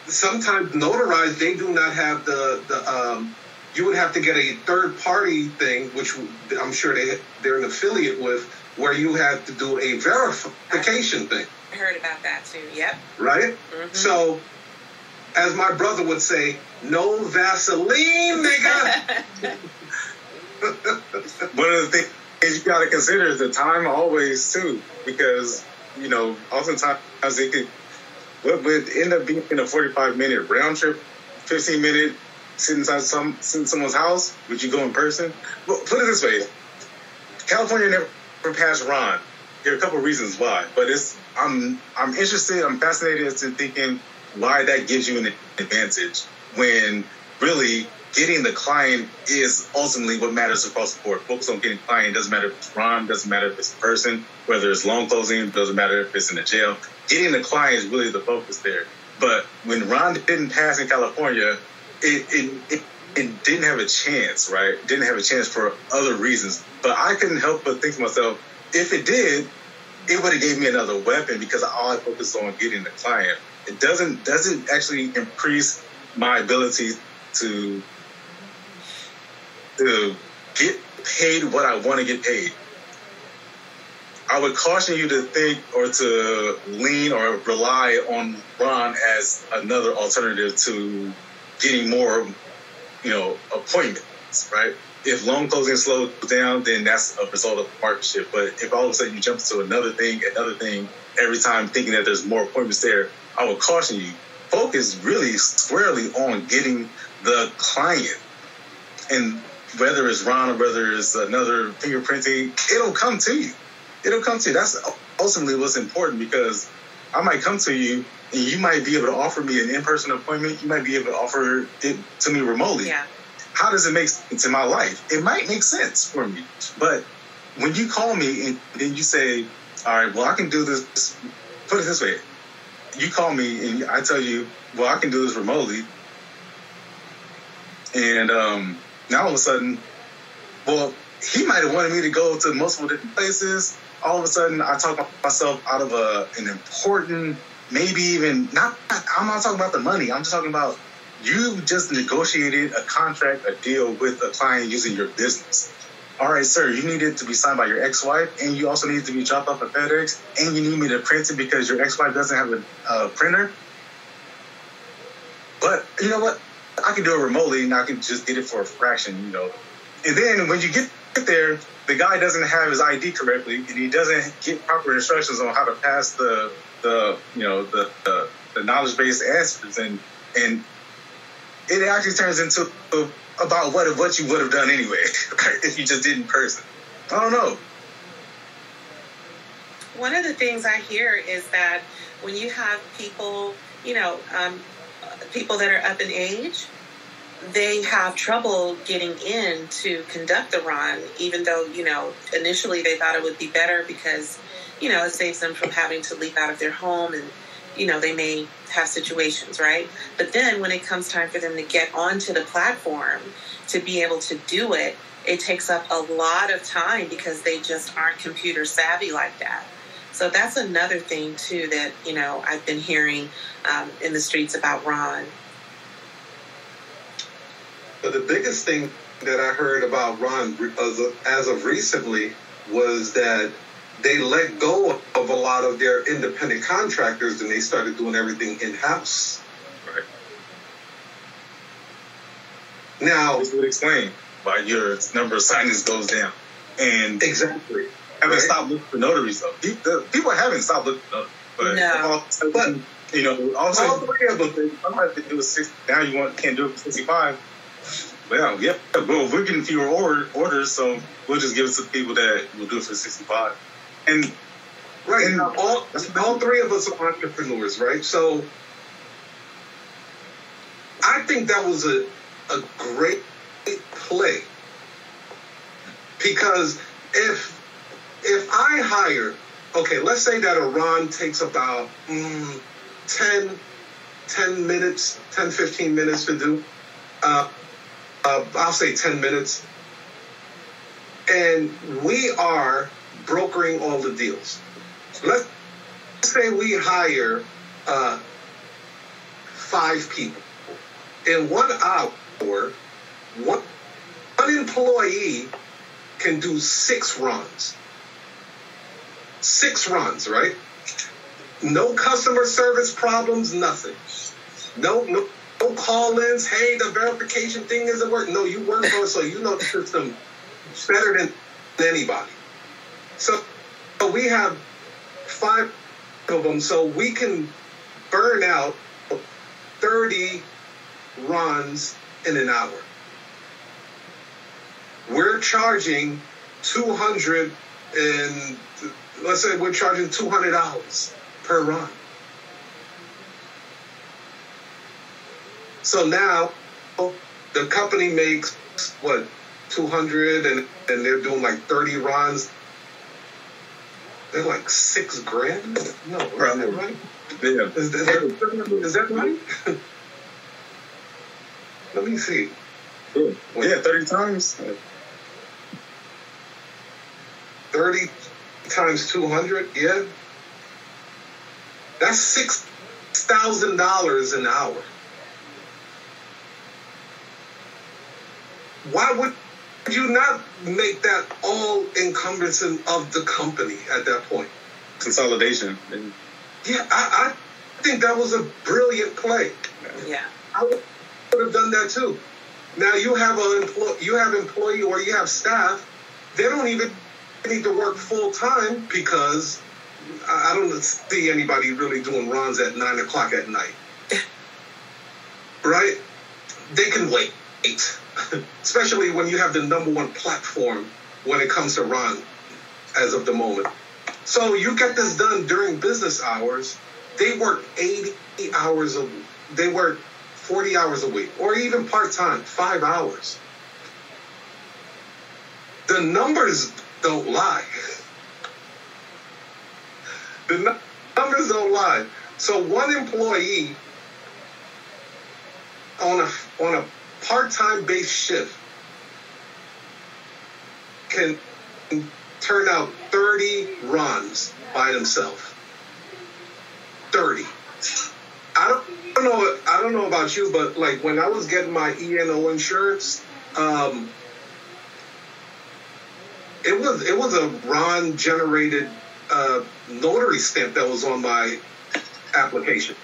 sometimes notarized, they do not have the you would have to get a third-party thing, which I'm sure they're an affiliate with, where you have to do a verification thing. I heard about that too, yep. Right? Mm-hmm. So, as my brother would say, no Vaseline, nigga! One of the things you got to consider is the time always too, because you know oftentimes it could what would end up being a 45-minute round trip, 15-minute sitting inside someone's house. Would you go in person? Well, put it this way: California never passed Ron. There are a couple of reasons why, but I'm interested. I'm fascinated as to thinking why that gives you an advantage when really. Getting the client is ultimately what matters across the board. Focus on getting client. Doesn't matter if it's Ron, doesn't matter if it's a person, whether it's loan closing, doesn't matter if it's in a jail. Getting the client is really the focus there. But when Ron didn't pass in California, it didn't have a chance, right? Didn't have a chance for other reasons. But I couldn't help but think to myself, if it did, it would have gave me another weapon because all I focused on getting the client. It doesn't actually increase my ability to get paid what I want to get paid. I would caution you to think or to lean or rely on Ron as another alternative to getting more, appointments, right? If loan closing slows down, then that's a result of partnership. But if all of a sudden you jump to another thing, every time thinking that there's more appointments there, I would caution you. Focus really squarely on getting the client. And whether it's Ron or whether it's another fingerprinting, it'll come to you. It'll come to you. That's ultimately what's important because I might come to you and you might be able to offer me an in-person appointment. You might be able to offer it to me remotely. Yeah. How does it make sense in my life? It might make sense for me. But when you call me and then you say, all right, well, I can do this. Put it this way. You call me and I tell you, well, I can do this remotely. And now all of a sudden, well, he might have wanted me to go to multiple different places. All of a sudden, I talk myself out of an important, maybe even not. I'm not talking about the money. I'm just talking about you just negotiated a contract, a deal with a client using your business. All right, sir, you need it to be signed by your ex-wife, and you also need it to be dropped off at FedEx, and you need me to print it because your ex-wife doesn't have a printer. But you know what? I can do it remotely, and I can just get it for a fraction, And then when you get there, the guy doesn't have his ID correctly, and he doesn't get proper instructions on how to pass the knowledge base answers, and it actually turns into about what you would have done anyway if you just did in person. I don't know. One of the things I hear is that when you have people, people that are up in age, they have trouble getting in to conduct the Ron, even though, initially they thought it would be better because, it saves them from having to leap out of their home and, they may have situations, right? But then when it comes time for them to get onto the platform to be able to do it, it takes up a lot of time because they just aren't computer savvy like that. So that's another thing, too, that, I've been hearing in the streets about Ron. But the biggest thing that I heard about Ron as of recently was that they let go of a lot of their independent contractors and they started doing everything in-house. Right. Now, this would explain why your number of signings goes down. And exactly. haven't stopped looking for notaries, though. People haven't stopped looking for notaries. But, no. But you know, also, I'm about to do a 60. Now you can't do it for 65. Well, yeah. Well, we're getting fewer orders, so we'll just give it to people that will do it for 65. And right, and all three of us are entrepreneurs, right? So I think that was a great play, because if I hire, okay, let's say that a Ron takes about 10, 15 minutes to do. I'll say 10 minutes. And we are brokering all the deals. Let's say we hire 5 people. In 1 hour, one employee can do 6 runs. 6 runs, right? No customer service problems, nothing. No call-ins. Hey, the verification thing isn't working. No, you work for us, so you know the system better than anybody. So we have 5 of them, so we can burn out 30 runs in an hour. We're charging $200, and let's say we're charging $200 per run. So now the company makes, what, 200, and they're doing like 30 runs. They're like $6,000? No, is that right? Yeah. Is that right? Let me see. Sure. Yeah, 30 times. 30 times 200, yeah. That's $6,000 an hour. Why would you not make that all encompassing of the company at that point? Consolidation. Yeah, I think that was a brilliant play. Yeah. I would have done that too. Now you have employee or you have staff. They don't even need to work full time, because I don't see anybody really doing runs at 9 o'clock at night. Right? They can wait. Especially when you have the #1 platform when it comes to Ron as of the moment. So you get this done during business hours. They work 80 hours a week. They work 40 hours a week, or even part-time, 5 hours. The numbers don't lie. The numbers don't lie. So one employee on a part-time based shift can turn out 30 runs by themselves. 30. I don't know about you, but like when I was getting my E&O insurance, it was a Ron generated notary stamp that was on my application.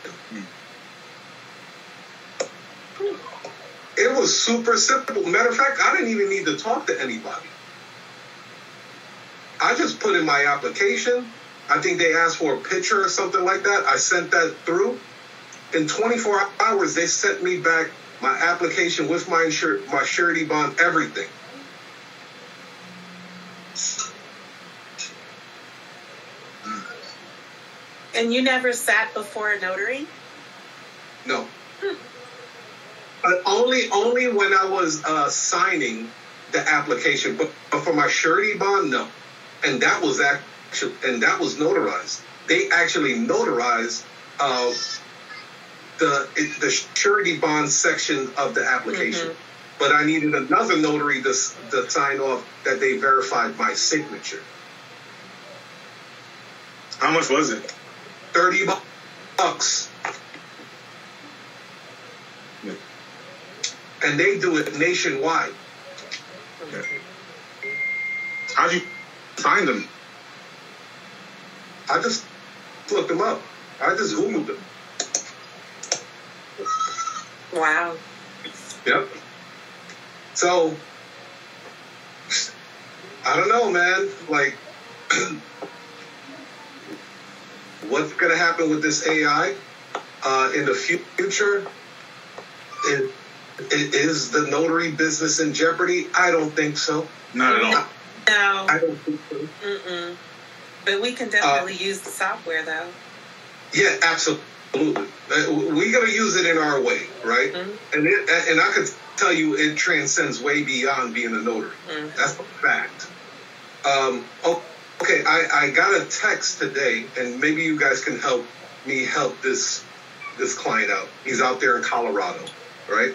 It was super simple. Matter of fact, I didn't even need to talk to anybody. I just put in my application. I think they asked for a picture or something like that. I sent that through. In 24 hours, they sent me back my application with my surety bond, everything. And you never sat before a notary? No. Only when I was signing the application, but for my surety bond, no. And that was notarized. They actually notarized the surety bond section of the application. Mm-hmm. But I needed another notary to sign off that they verified my signature. How much was it? $30. And they do it nationwide. Okay. How'd you find them? I just looked them up. I just Googled them. Wow. Yep. So, I don't know, man. Like, What's going to happen with this AI in the future? Is the notary business in jeopardy? I don't think so. Not at all. No. I don't think so. Mm-mm. But we can definitely use the software, though. Yeah, absolutely. We're going to use it in our way, right? Mm-hmm. And I could tell you it transcends way beyond being a notary. Mm-hmm. That's a fact. Okay, I got a text today, and maybe you guys can help me help this client out. He's out there in Colorado, right?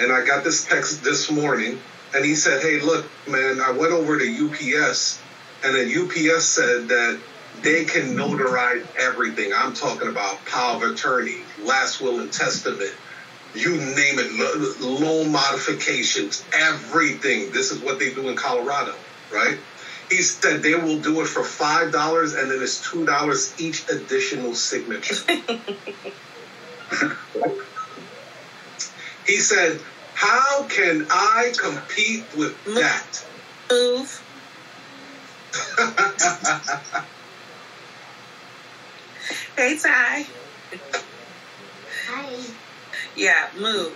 And I got this text this morning, and he said, hey, look, man, I went over to UPS, and then UPS said that they can notarize everything. I'm talking about power of attorney, last will and testament, you name it, loan modifications, everything. This is what they do in Colorado, right? He said they will do it for $5, and then it's $2 each additional signature. He said, how can I compete with that? Move. Hey, Ty. Hi. Yeah, move.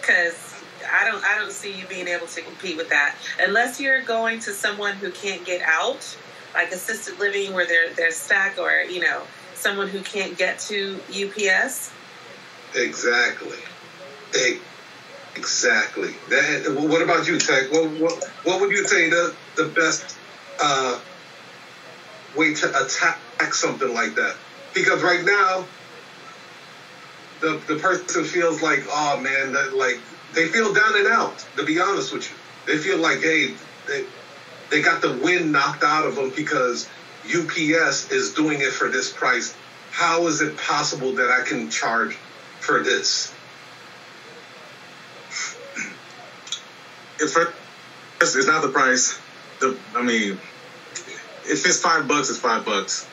Because I don't see you being able to compete with that unless you're going to someone who can't get out, like assisted living where they're stuck, or you know, someone who can't get to UPS. Exactly. That, what about you, Tech? What would you say the best way to attack something like that? Because right now, the person feels like, oh man, that like. They feel down and out, to be honest with you. They feel like, hey, they got the wind knocked out of them because UPS is doing it for this price. How is it possible that I can charge for this? It's not the price. If it's $5, it's $5.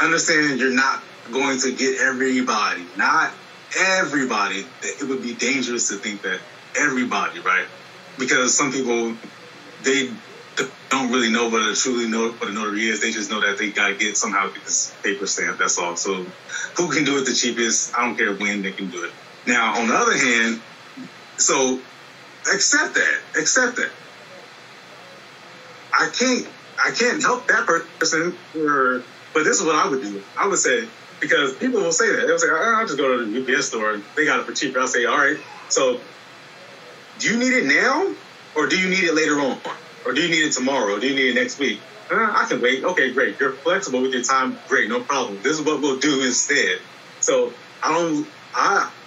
Understanding you're not going to get everybody, not everybody, it would be dangerous to think that everybody, right? Because some people, they don't really know what a truly know what a notary is. They just know that they gotta get somehow get this paper stamp. That's all. So, who can do it the cheapest? I don't care when they can do it. Now, on the other hand, so accept that. I can't help that person. But this is what I would do. I would say. Because people will say that. They'll say, I'll just go to the UPS store and they got it for cheaper. I'll say, all right, so do you need it now or do you need it later on? Or do you need it tomorrow? Do you need it next week? I can wait. Okay, great. You're flexible with your time. Great, no problem. This is what we'll do instead. So I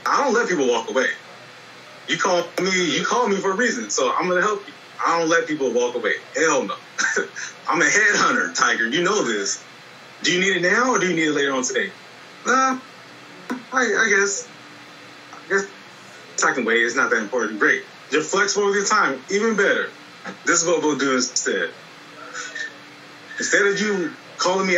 don't let people walk away. You call me for a reason, so I'm going to help you. I don't let people walk away. Hell no. I'm a headhunter, Tiger. You know this. Do you need it now or do you need it later on today? I guess I can wait. It's not that important. Great. You're flexible with your time. Even better. This is what we'll do instead. Instead of you calling me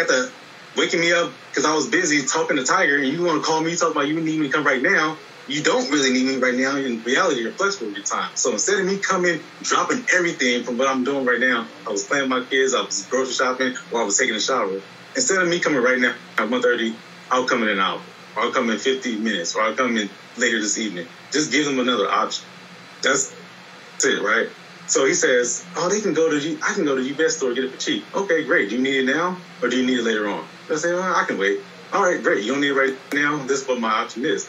waking me up because I was busy talking to Tiger and you want to call me talking about you need me to come right now, you don't really need me right now. In reality, you're flexible with your time. So instead of me coming, dropping everything from what I'm doing right now, I was playing with my kids, I was grocery shopping, or I was taking a shower. Instead of me coming right now at 1:30, I'll come in an hour, or I'll come in 15 minutes, or I'll come in later this evening. Just give them another option. That's it, right? So he says, I can go to the UPS store and get it for cheap. Okay, great. Do you need it now, or do you need it later on? They'll say, well, I can wait. All right, great. You don't need it right now. This is what my option is.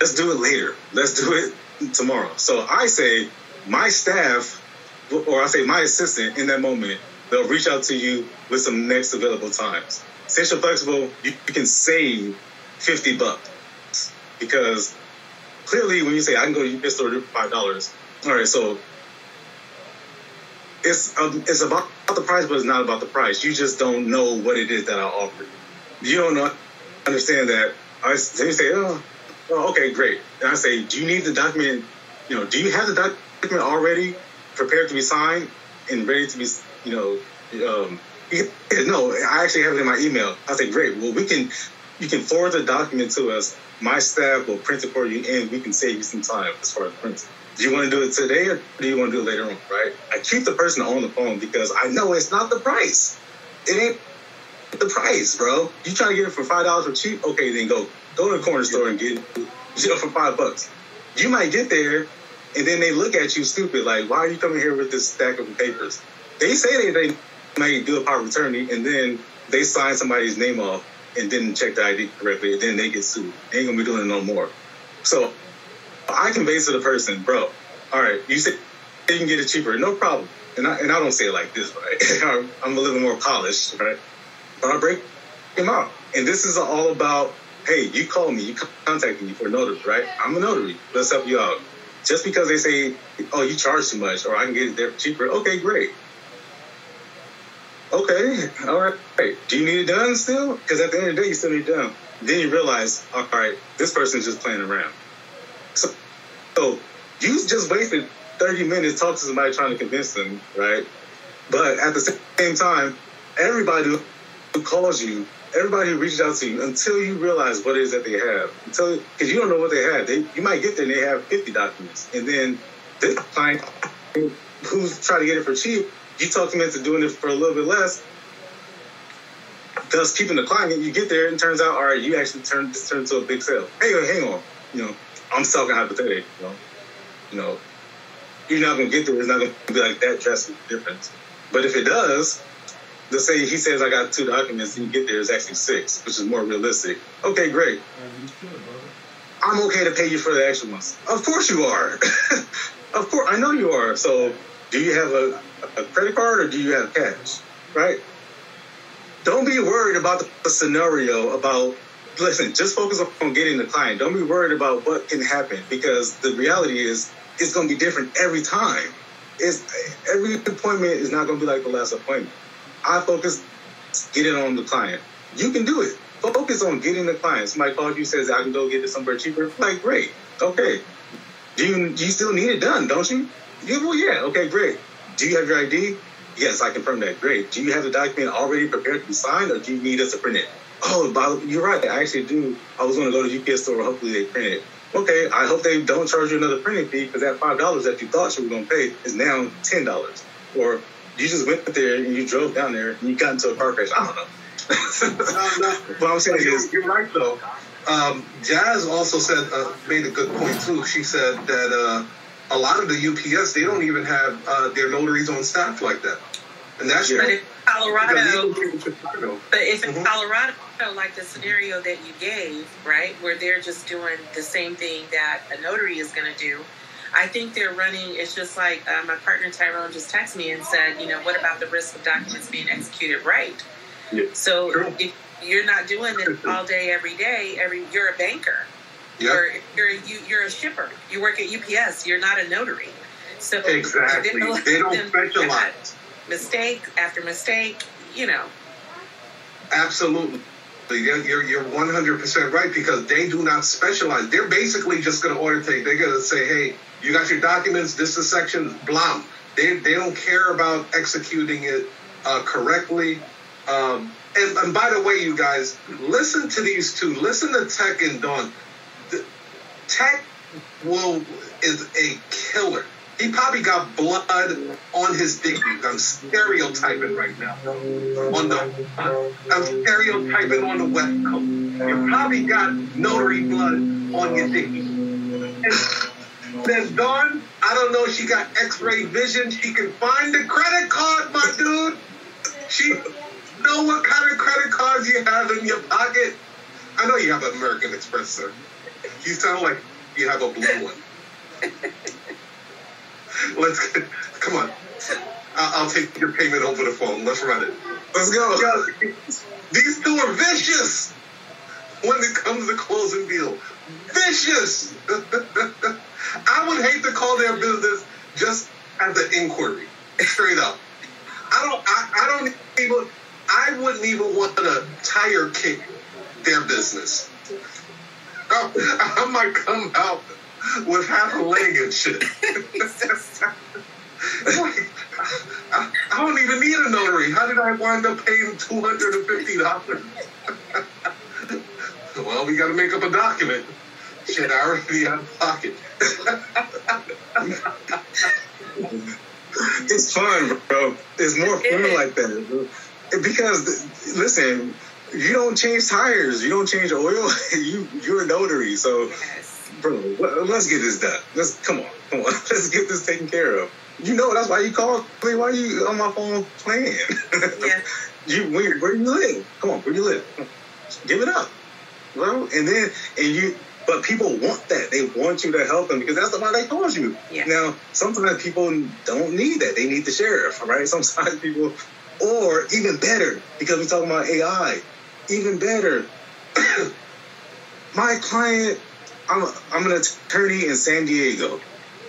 Let's do it later. Let's do it tomorrow. So I say my assistant in that moment, they'll reach out to you with some next available times. Since you're flexible, you can save $50 because clearly when you say I can go to UPS store for $5, all right, so it's about the price, but it's not about the price. You just don't know what it is that I offer you. You don't understand that. They say, oh, okay, great. And I say, do you need the document? You know, do you have the document already prepared to be signed and ready to be? You know, no, I actually have it in my email. I say, great. Well, You can forward the document to us. My staff will print it for you, and we can save you some time as far as printing. Do you want to do it today, or do you want to do it later on, right? I keep the person on the phone because I know it's not the price. It ain't the price, bro. You trying to get it for $5 or cheap? Okay, then go to the corner store and get it, for $5. You might get there, and then they look at you stupid, like, why are you coming here with this stack of papers? They say they might do a power of attorney, and then they sign somebody's name off and didn't check the ID correctly, and then they get sued. They ain't going to be doing it no more. So I convey to the person, bro, all right, you said you can get it cheaper, no problem. And I don't say it like this, right? I'm a little more polished, right? But I break them out. And this is all about, hey, you call me, you contacted me for a notary, right? I'm a notary. Let's help you out. Just because they say, oh, you charge too much, or I can get it there cheaper. Okay, great. Okay, all right. Do you need it done still? Because at the end of the day, you still need it done. Then you realize, all right, this person's just playing around. So you just wasted 30 minutes talking to somebody trying to convince them, right? But at the same time, everybody who calls you, everybody who reaches out to you, until you realize what it is that they have, because you don't know what they have. You might get there and they have 50 documents. And then this client who's trying to get it for cheap, you talk them into doing it for a little bit less, thus keeping the client. You get there and it turns out, all right, you actually turned to a big sale. Hey, hang on. You know, I'm talking hypothetically. You know, you're not going to get there. It's not going to be like that drastic difference. But if it does, let's say he says, I got 2 documents, and you get there, it's actually 6, which is more realistic. Okay, great. I'm okay to pay you for the extra ones. Of course you are. Of course, I know you are. So do you have a credit card or do you have cash, right? Don't be worried about the scenario about, listen, just focus on getting the client. Don't be worried about what can happen, because the reality is it's going to be different every time. Every appointment is not going to be like the last appointment. I focus, get it on the client. You can do it. Focus on getting the client. Somebody calls you, says, I can go get it somewhere cheaper. Like, great. Okay. Do you still need it done, don't you? Well, yeah. Okay, great. Do you have your ID? Yes, I confirm that. Great. Do you have the document already prepared to be signed, or do you need us to print it? Oh, you're right. I actually do. I was going to go to the UPS store. Hopefully they print it. Okay, I hope they don't charge you another printing fee, because that $5 that you thought you were going to pay is now $10. Or you just went there and you drove down there and you got into a car crash. I don't know. What I'm saying is, you're right though. Jazz also said, made a good point too. She said that a lot of the UPS, they don't even have their notaries on staff like that. And that's But if in Colorado, like the scenario that you gave, right, where they're just doing the same thing that a notary is going to do, I think they're running, it's just like my partner Tyrone just texted me and said, you know, what about the risk of documents being executed right? Yeah. So if you're not doing it all day, every day, you're a banker. Yeah. Or you're a shipper. You work at UPS. You're not a notary. So exactly. They don't specialize. Mistake after mistake, you know. Absolutely. You're 100% right, because they do not specialize. They're basically just going to order take. They're going to say, hey, you got your documents, this is the section, blah. They don't care about executing it correctly. And by the way, you guys, listen to these two. Listen to Tech and Dawn. Tech is a killer. He probably got blood on his dick. I'm stereotyping right now. I'm stereotyping on the West Coast. You probably got notary blood on your dick. And then Dawn, I don't know, she got X-ray vision. She can find the credit card, my dude. She know what kind of credit cards you have in your pocket. I know you have an American Express, sir. You sound like you have a blue one. Come on. I'll take your payment over the phone. Let's run it. Let's go. Yo, these two are vicious when it comes to closing deal. Vicious. I would hate to call their business just as an inquiry. Straight up. I wouldn't even want to tire kick their business. I might come out with half a leg and shit. I don't even need a notary. How did I wind up paying $250? well, we got to make up a document. Shit, I already out of pocket. It's fun, bro. It's more fun like that. Because, listen, you don't change tires. You don't change oil. You're a notary. So, yes. Bro, let's get this done. Come on. Let's get this taken care of. You know, that's why you call. Why are you on my phone playing? Yeah. Where do you live? Come on, where do you live? Give it up, bro. But people want that. They want you to help them because that's why they called you. Yeah. Now, sometimes people don't need that. They need the sheriff, right? Sometimes people, or even better, because we're talking about AI, even better. My client, I'm an attorney in San Diego,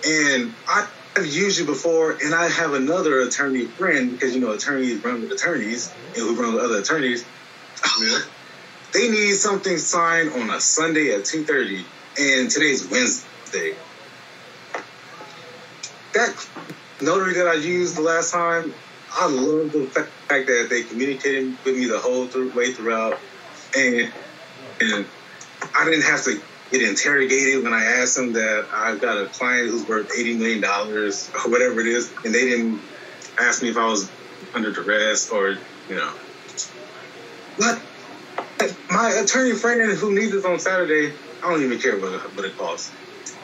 and I've used you before, and I have another attorney friend, because, you know, attorneys run with attorneys, and we run with other attorneys. Yeah. They need something signed on a Sunday at 2:30, and today's Wednesday. That notary that I used the last time, I love the fact that they communicated with me the whole way throughout, and I didn't have to get interrogated when I asked them that I've got a client who's worth $80 million or whatever it is, and they didn't ask me if I was under duress or, you know. What? My attorney friend who needs this on Saturday, I don't even care what it costs.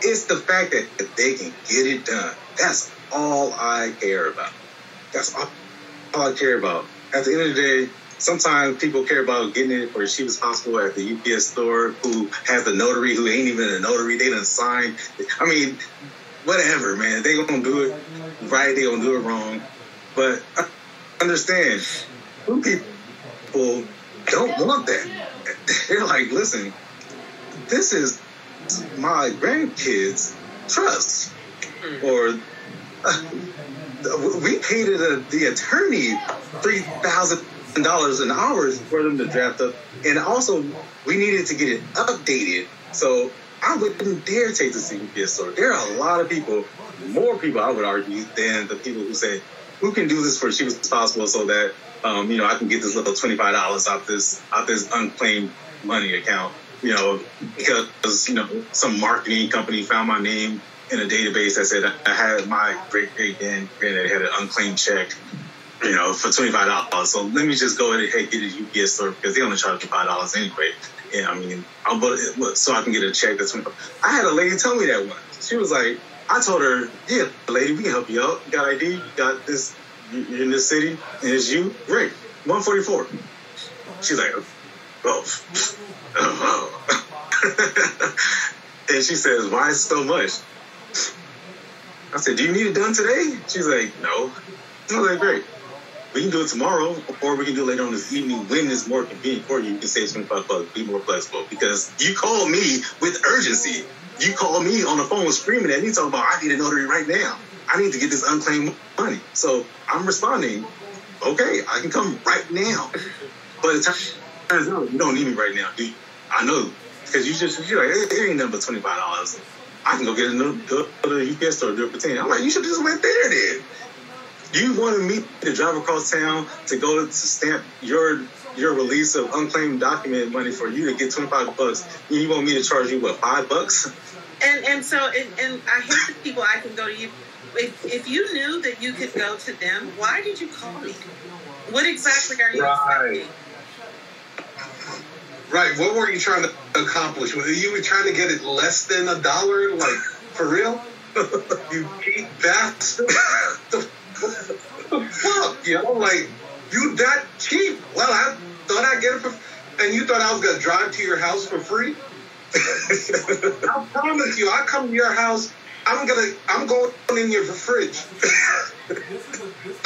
It's the fact that they can get it done. That's all I care about. That's all I care about. At the end of the day, sometimes people care about getting it for as cheap as possible at the UPS store who has a notary who ain't even a notary. They done signed. I mean, whatever, man. They gonna do it right. They gonna do it wrong. But I understand, some people don't want that. They're like, listen, this is my grandkids' trust. Or we paid the attorney $3,000 an hour for them to draft up. And also, we needed to get it updated. So I wouldn't dare take the CPS store. There are a lot of people, more people, I would argue, than the people who say, who can do this for as cheap as possible so that, you know, I can get this little $25 off this unclaimed money account, you know, because, you know, some marketing company found my name in a database that said I had my great-great-granddad had an unclaimed check, you know, for $25. So let me just go ahead and get a UPS store because they only charge you $5 anyway. And I mean, I'll go so I can get a check that's $25. I had a lady tell me that once. She was like, I told her, yeah, lady, we can help you out. You got ID, you got this, you're in this city, and it's you. Great, 144. She's like, oh. And she says, why so much? I said, do you need it done today? She's like, no. I was like, great. We can do it tomorrow, or we can do it later on this evening when it's more convenient for you. You can save $25, be more flexible, because you called me with urgency. You call me on the phone screaming at me talking about, I need a notary right now. I need to get this unclaimed money. So I'm responding, okay, I can come right now. But it turns out you don't need me right now, dude. I know, because you're like, it ain't nothing but $25. I can go get another UPS store, do it for 10. I'm like, you should have just went there then. You wanted me to drive across town to go to stamp your release of unclaimed document money for you to get $25. You want me to charge you, what, $5? And so I hate the people. I can go to you. If you knew that you could go to them, why did you call me? What exactly are you expecting? Right. What were you trying to accomplish? Were you trying to get it less than $1? Like, for real? You hate that? The fuck, you know, like, you that cheap? Well, I thought I'd get it for, and you thought I was gonna drive to your house for free? I promise you, I come to your house, I'm going in your fridge.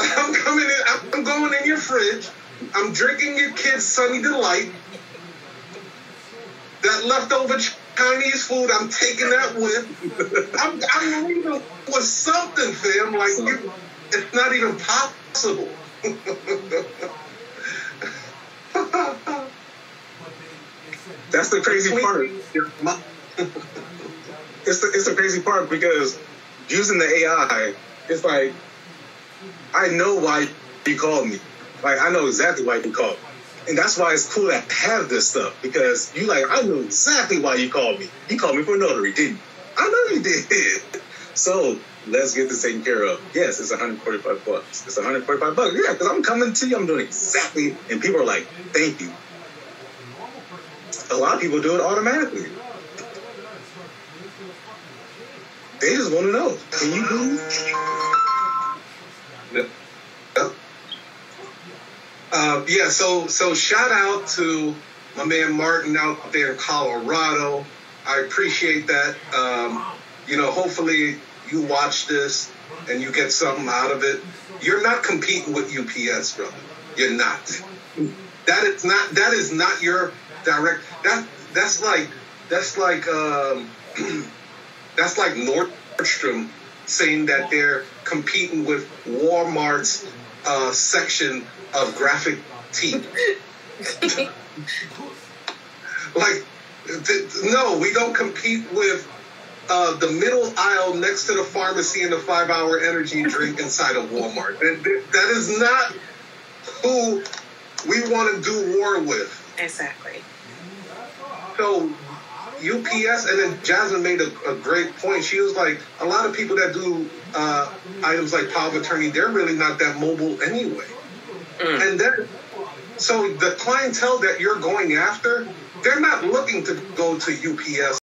I'm going in your fridge. I'm drinking your kids' Sunny Delight. That leftover Chinese food, I'm taking that with. I'm leaving with something, fam. Like, it's not even possible. That's the crazy part. It's the crazy part, because using the AI, it's like, I know why you called me. Like, I know exactly why you called me. And that's why it's cool to have this stuff, because you like, I knew exactly why you called me. You called me for notary, didn't you? I know you did. So let's get this taken care of. Yes, it's $145. It's $145. Yeah, because I'm coming to you. I'm doing exactly. And people are like, thank you. A lot of people do it automatically. They just want to know. Can you do? No. Yeah. So shout out to my man Martin out there in Colorado. I appreciate that. Hopefully you watch this and you get something out of it. You're not competing with UPS, brother. You're not. That is not your direct. That's like that's like Nordstrom saying that they're competing with Walmart's section of graphic tee. Like. No, we don't compete with the middle aisle next to the pharmacy and the 5-hour energy drink inside of Walmart. That is not who we want to do war with. Exactly. So UPS, and then Jasmine made a great point. She was like, a lot of people that do items like Power of Attorney, they're really not that mobile anyway. Mm. And then, so the clientele that you're going after, they're not looking to go to UPS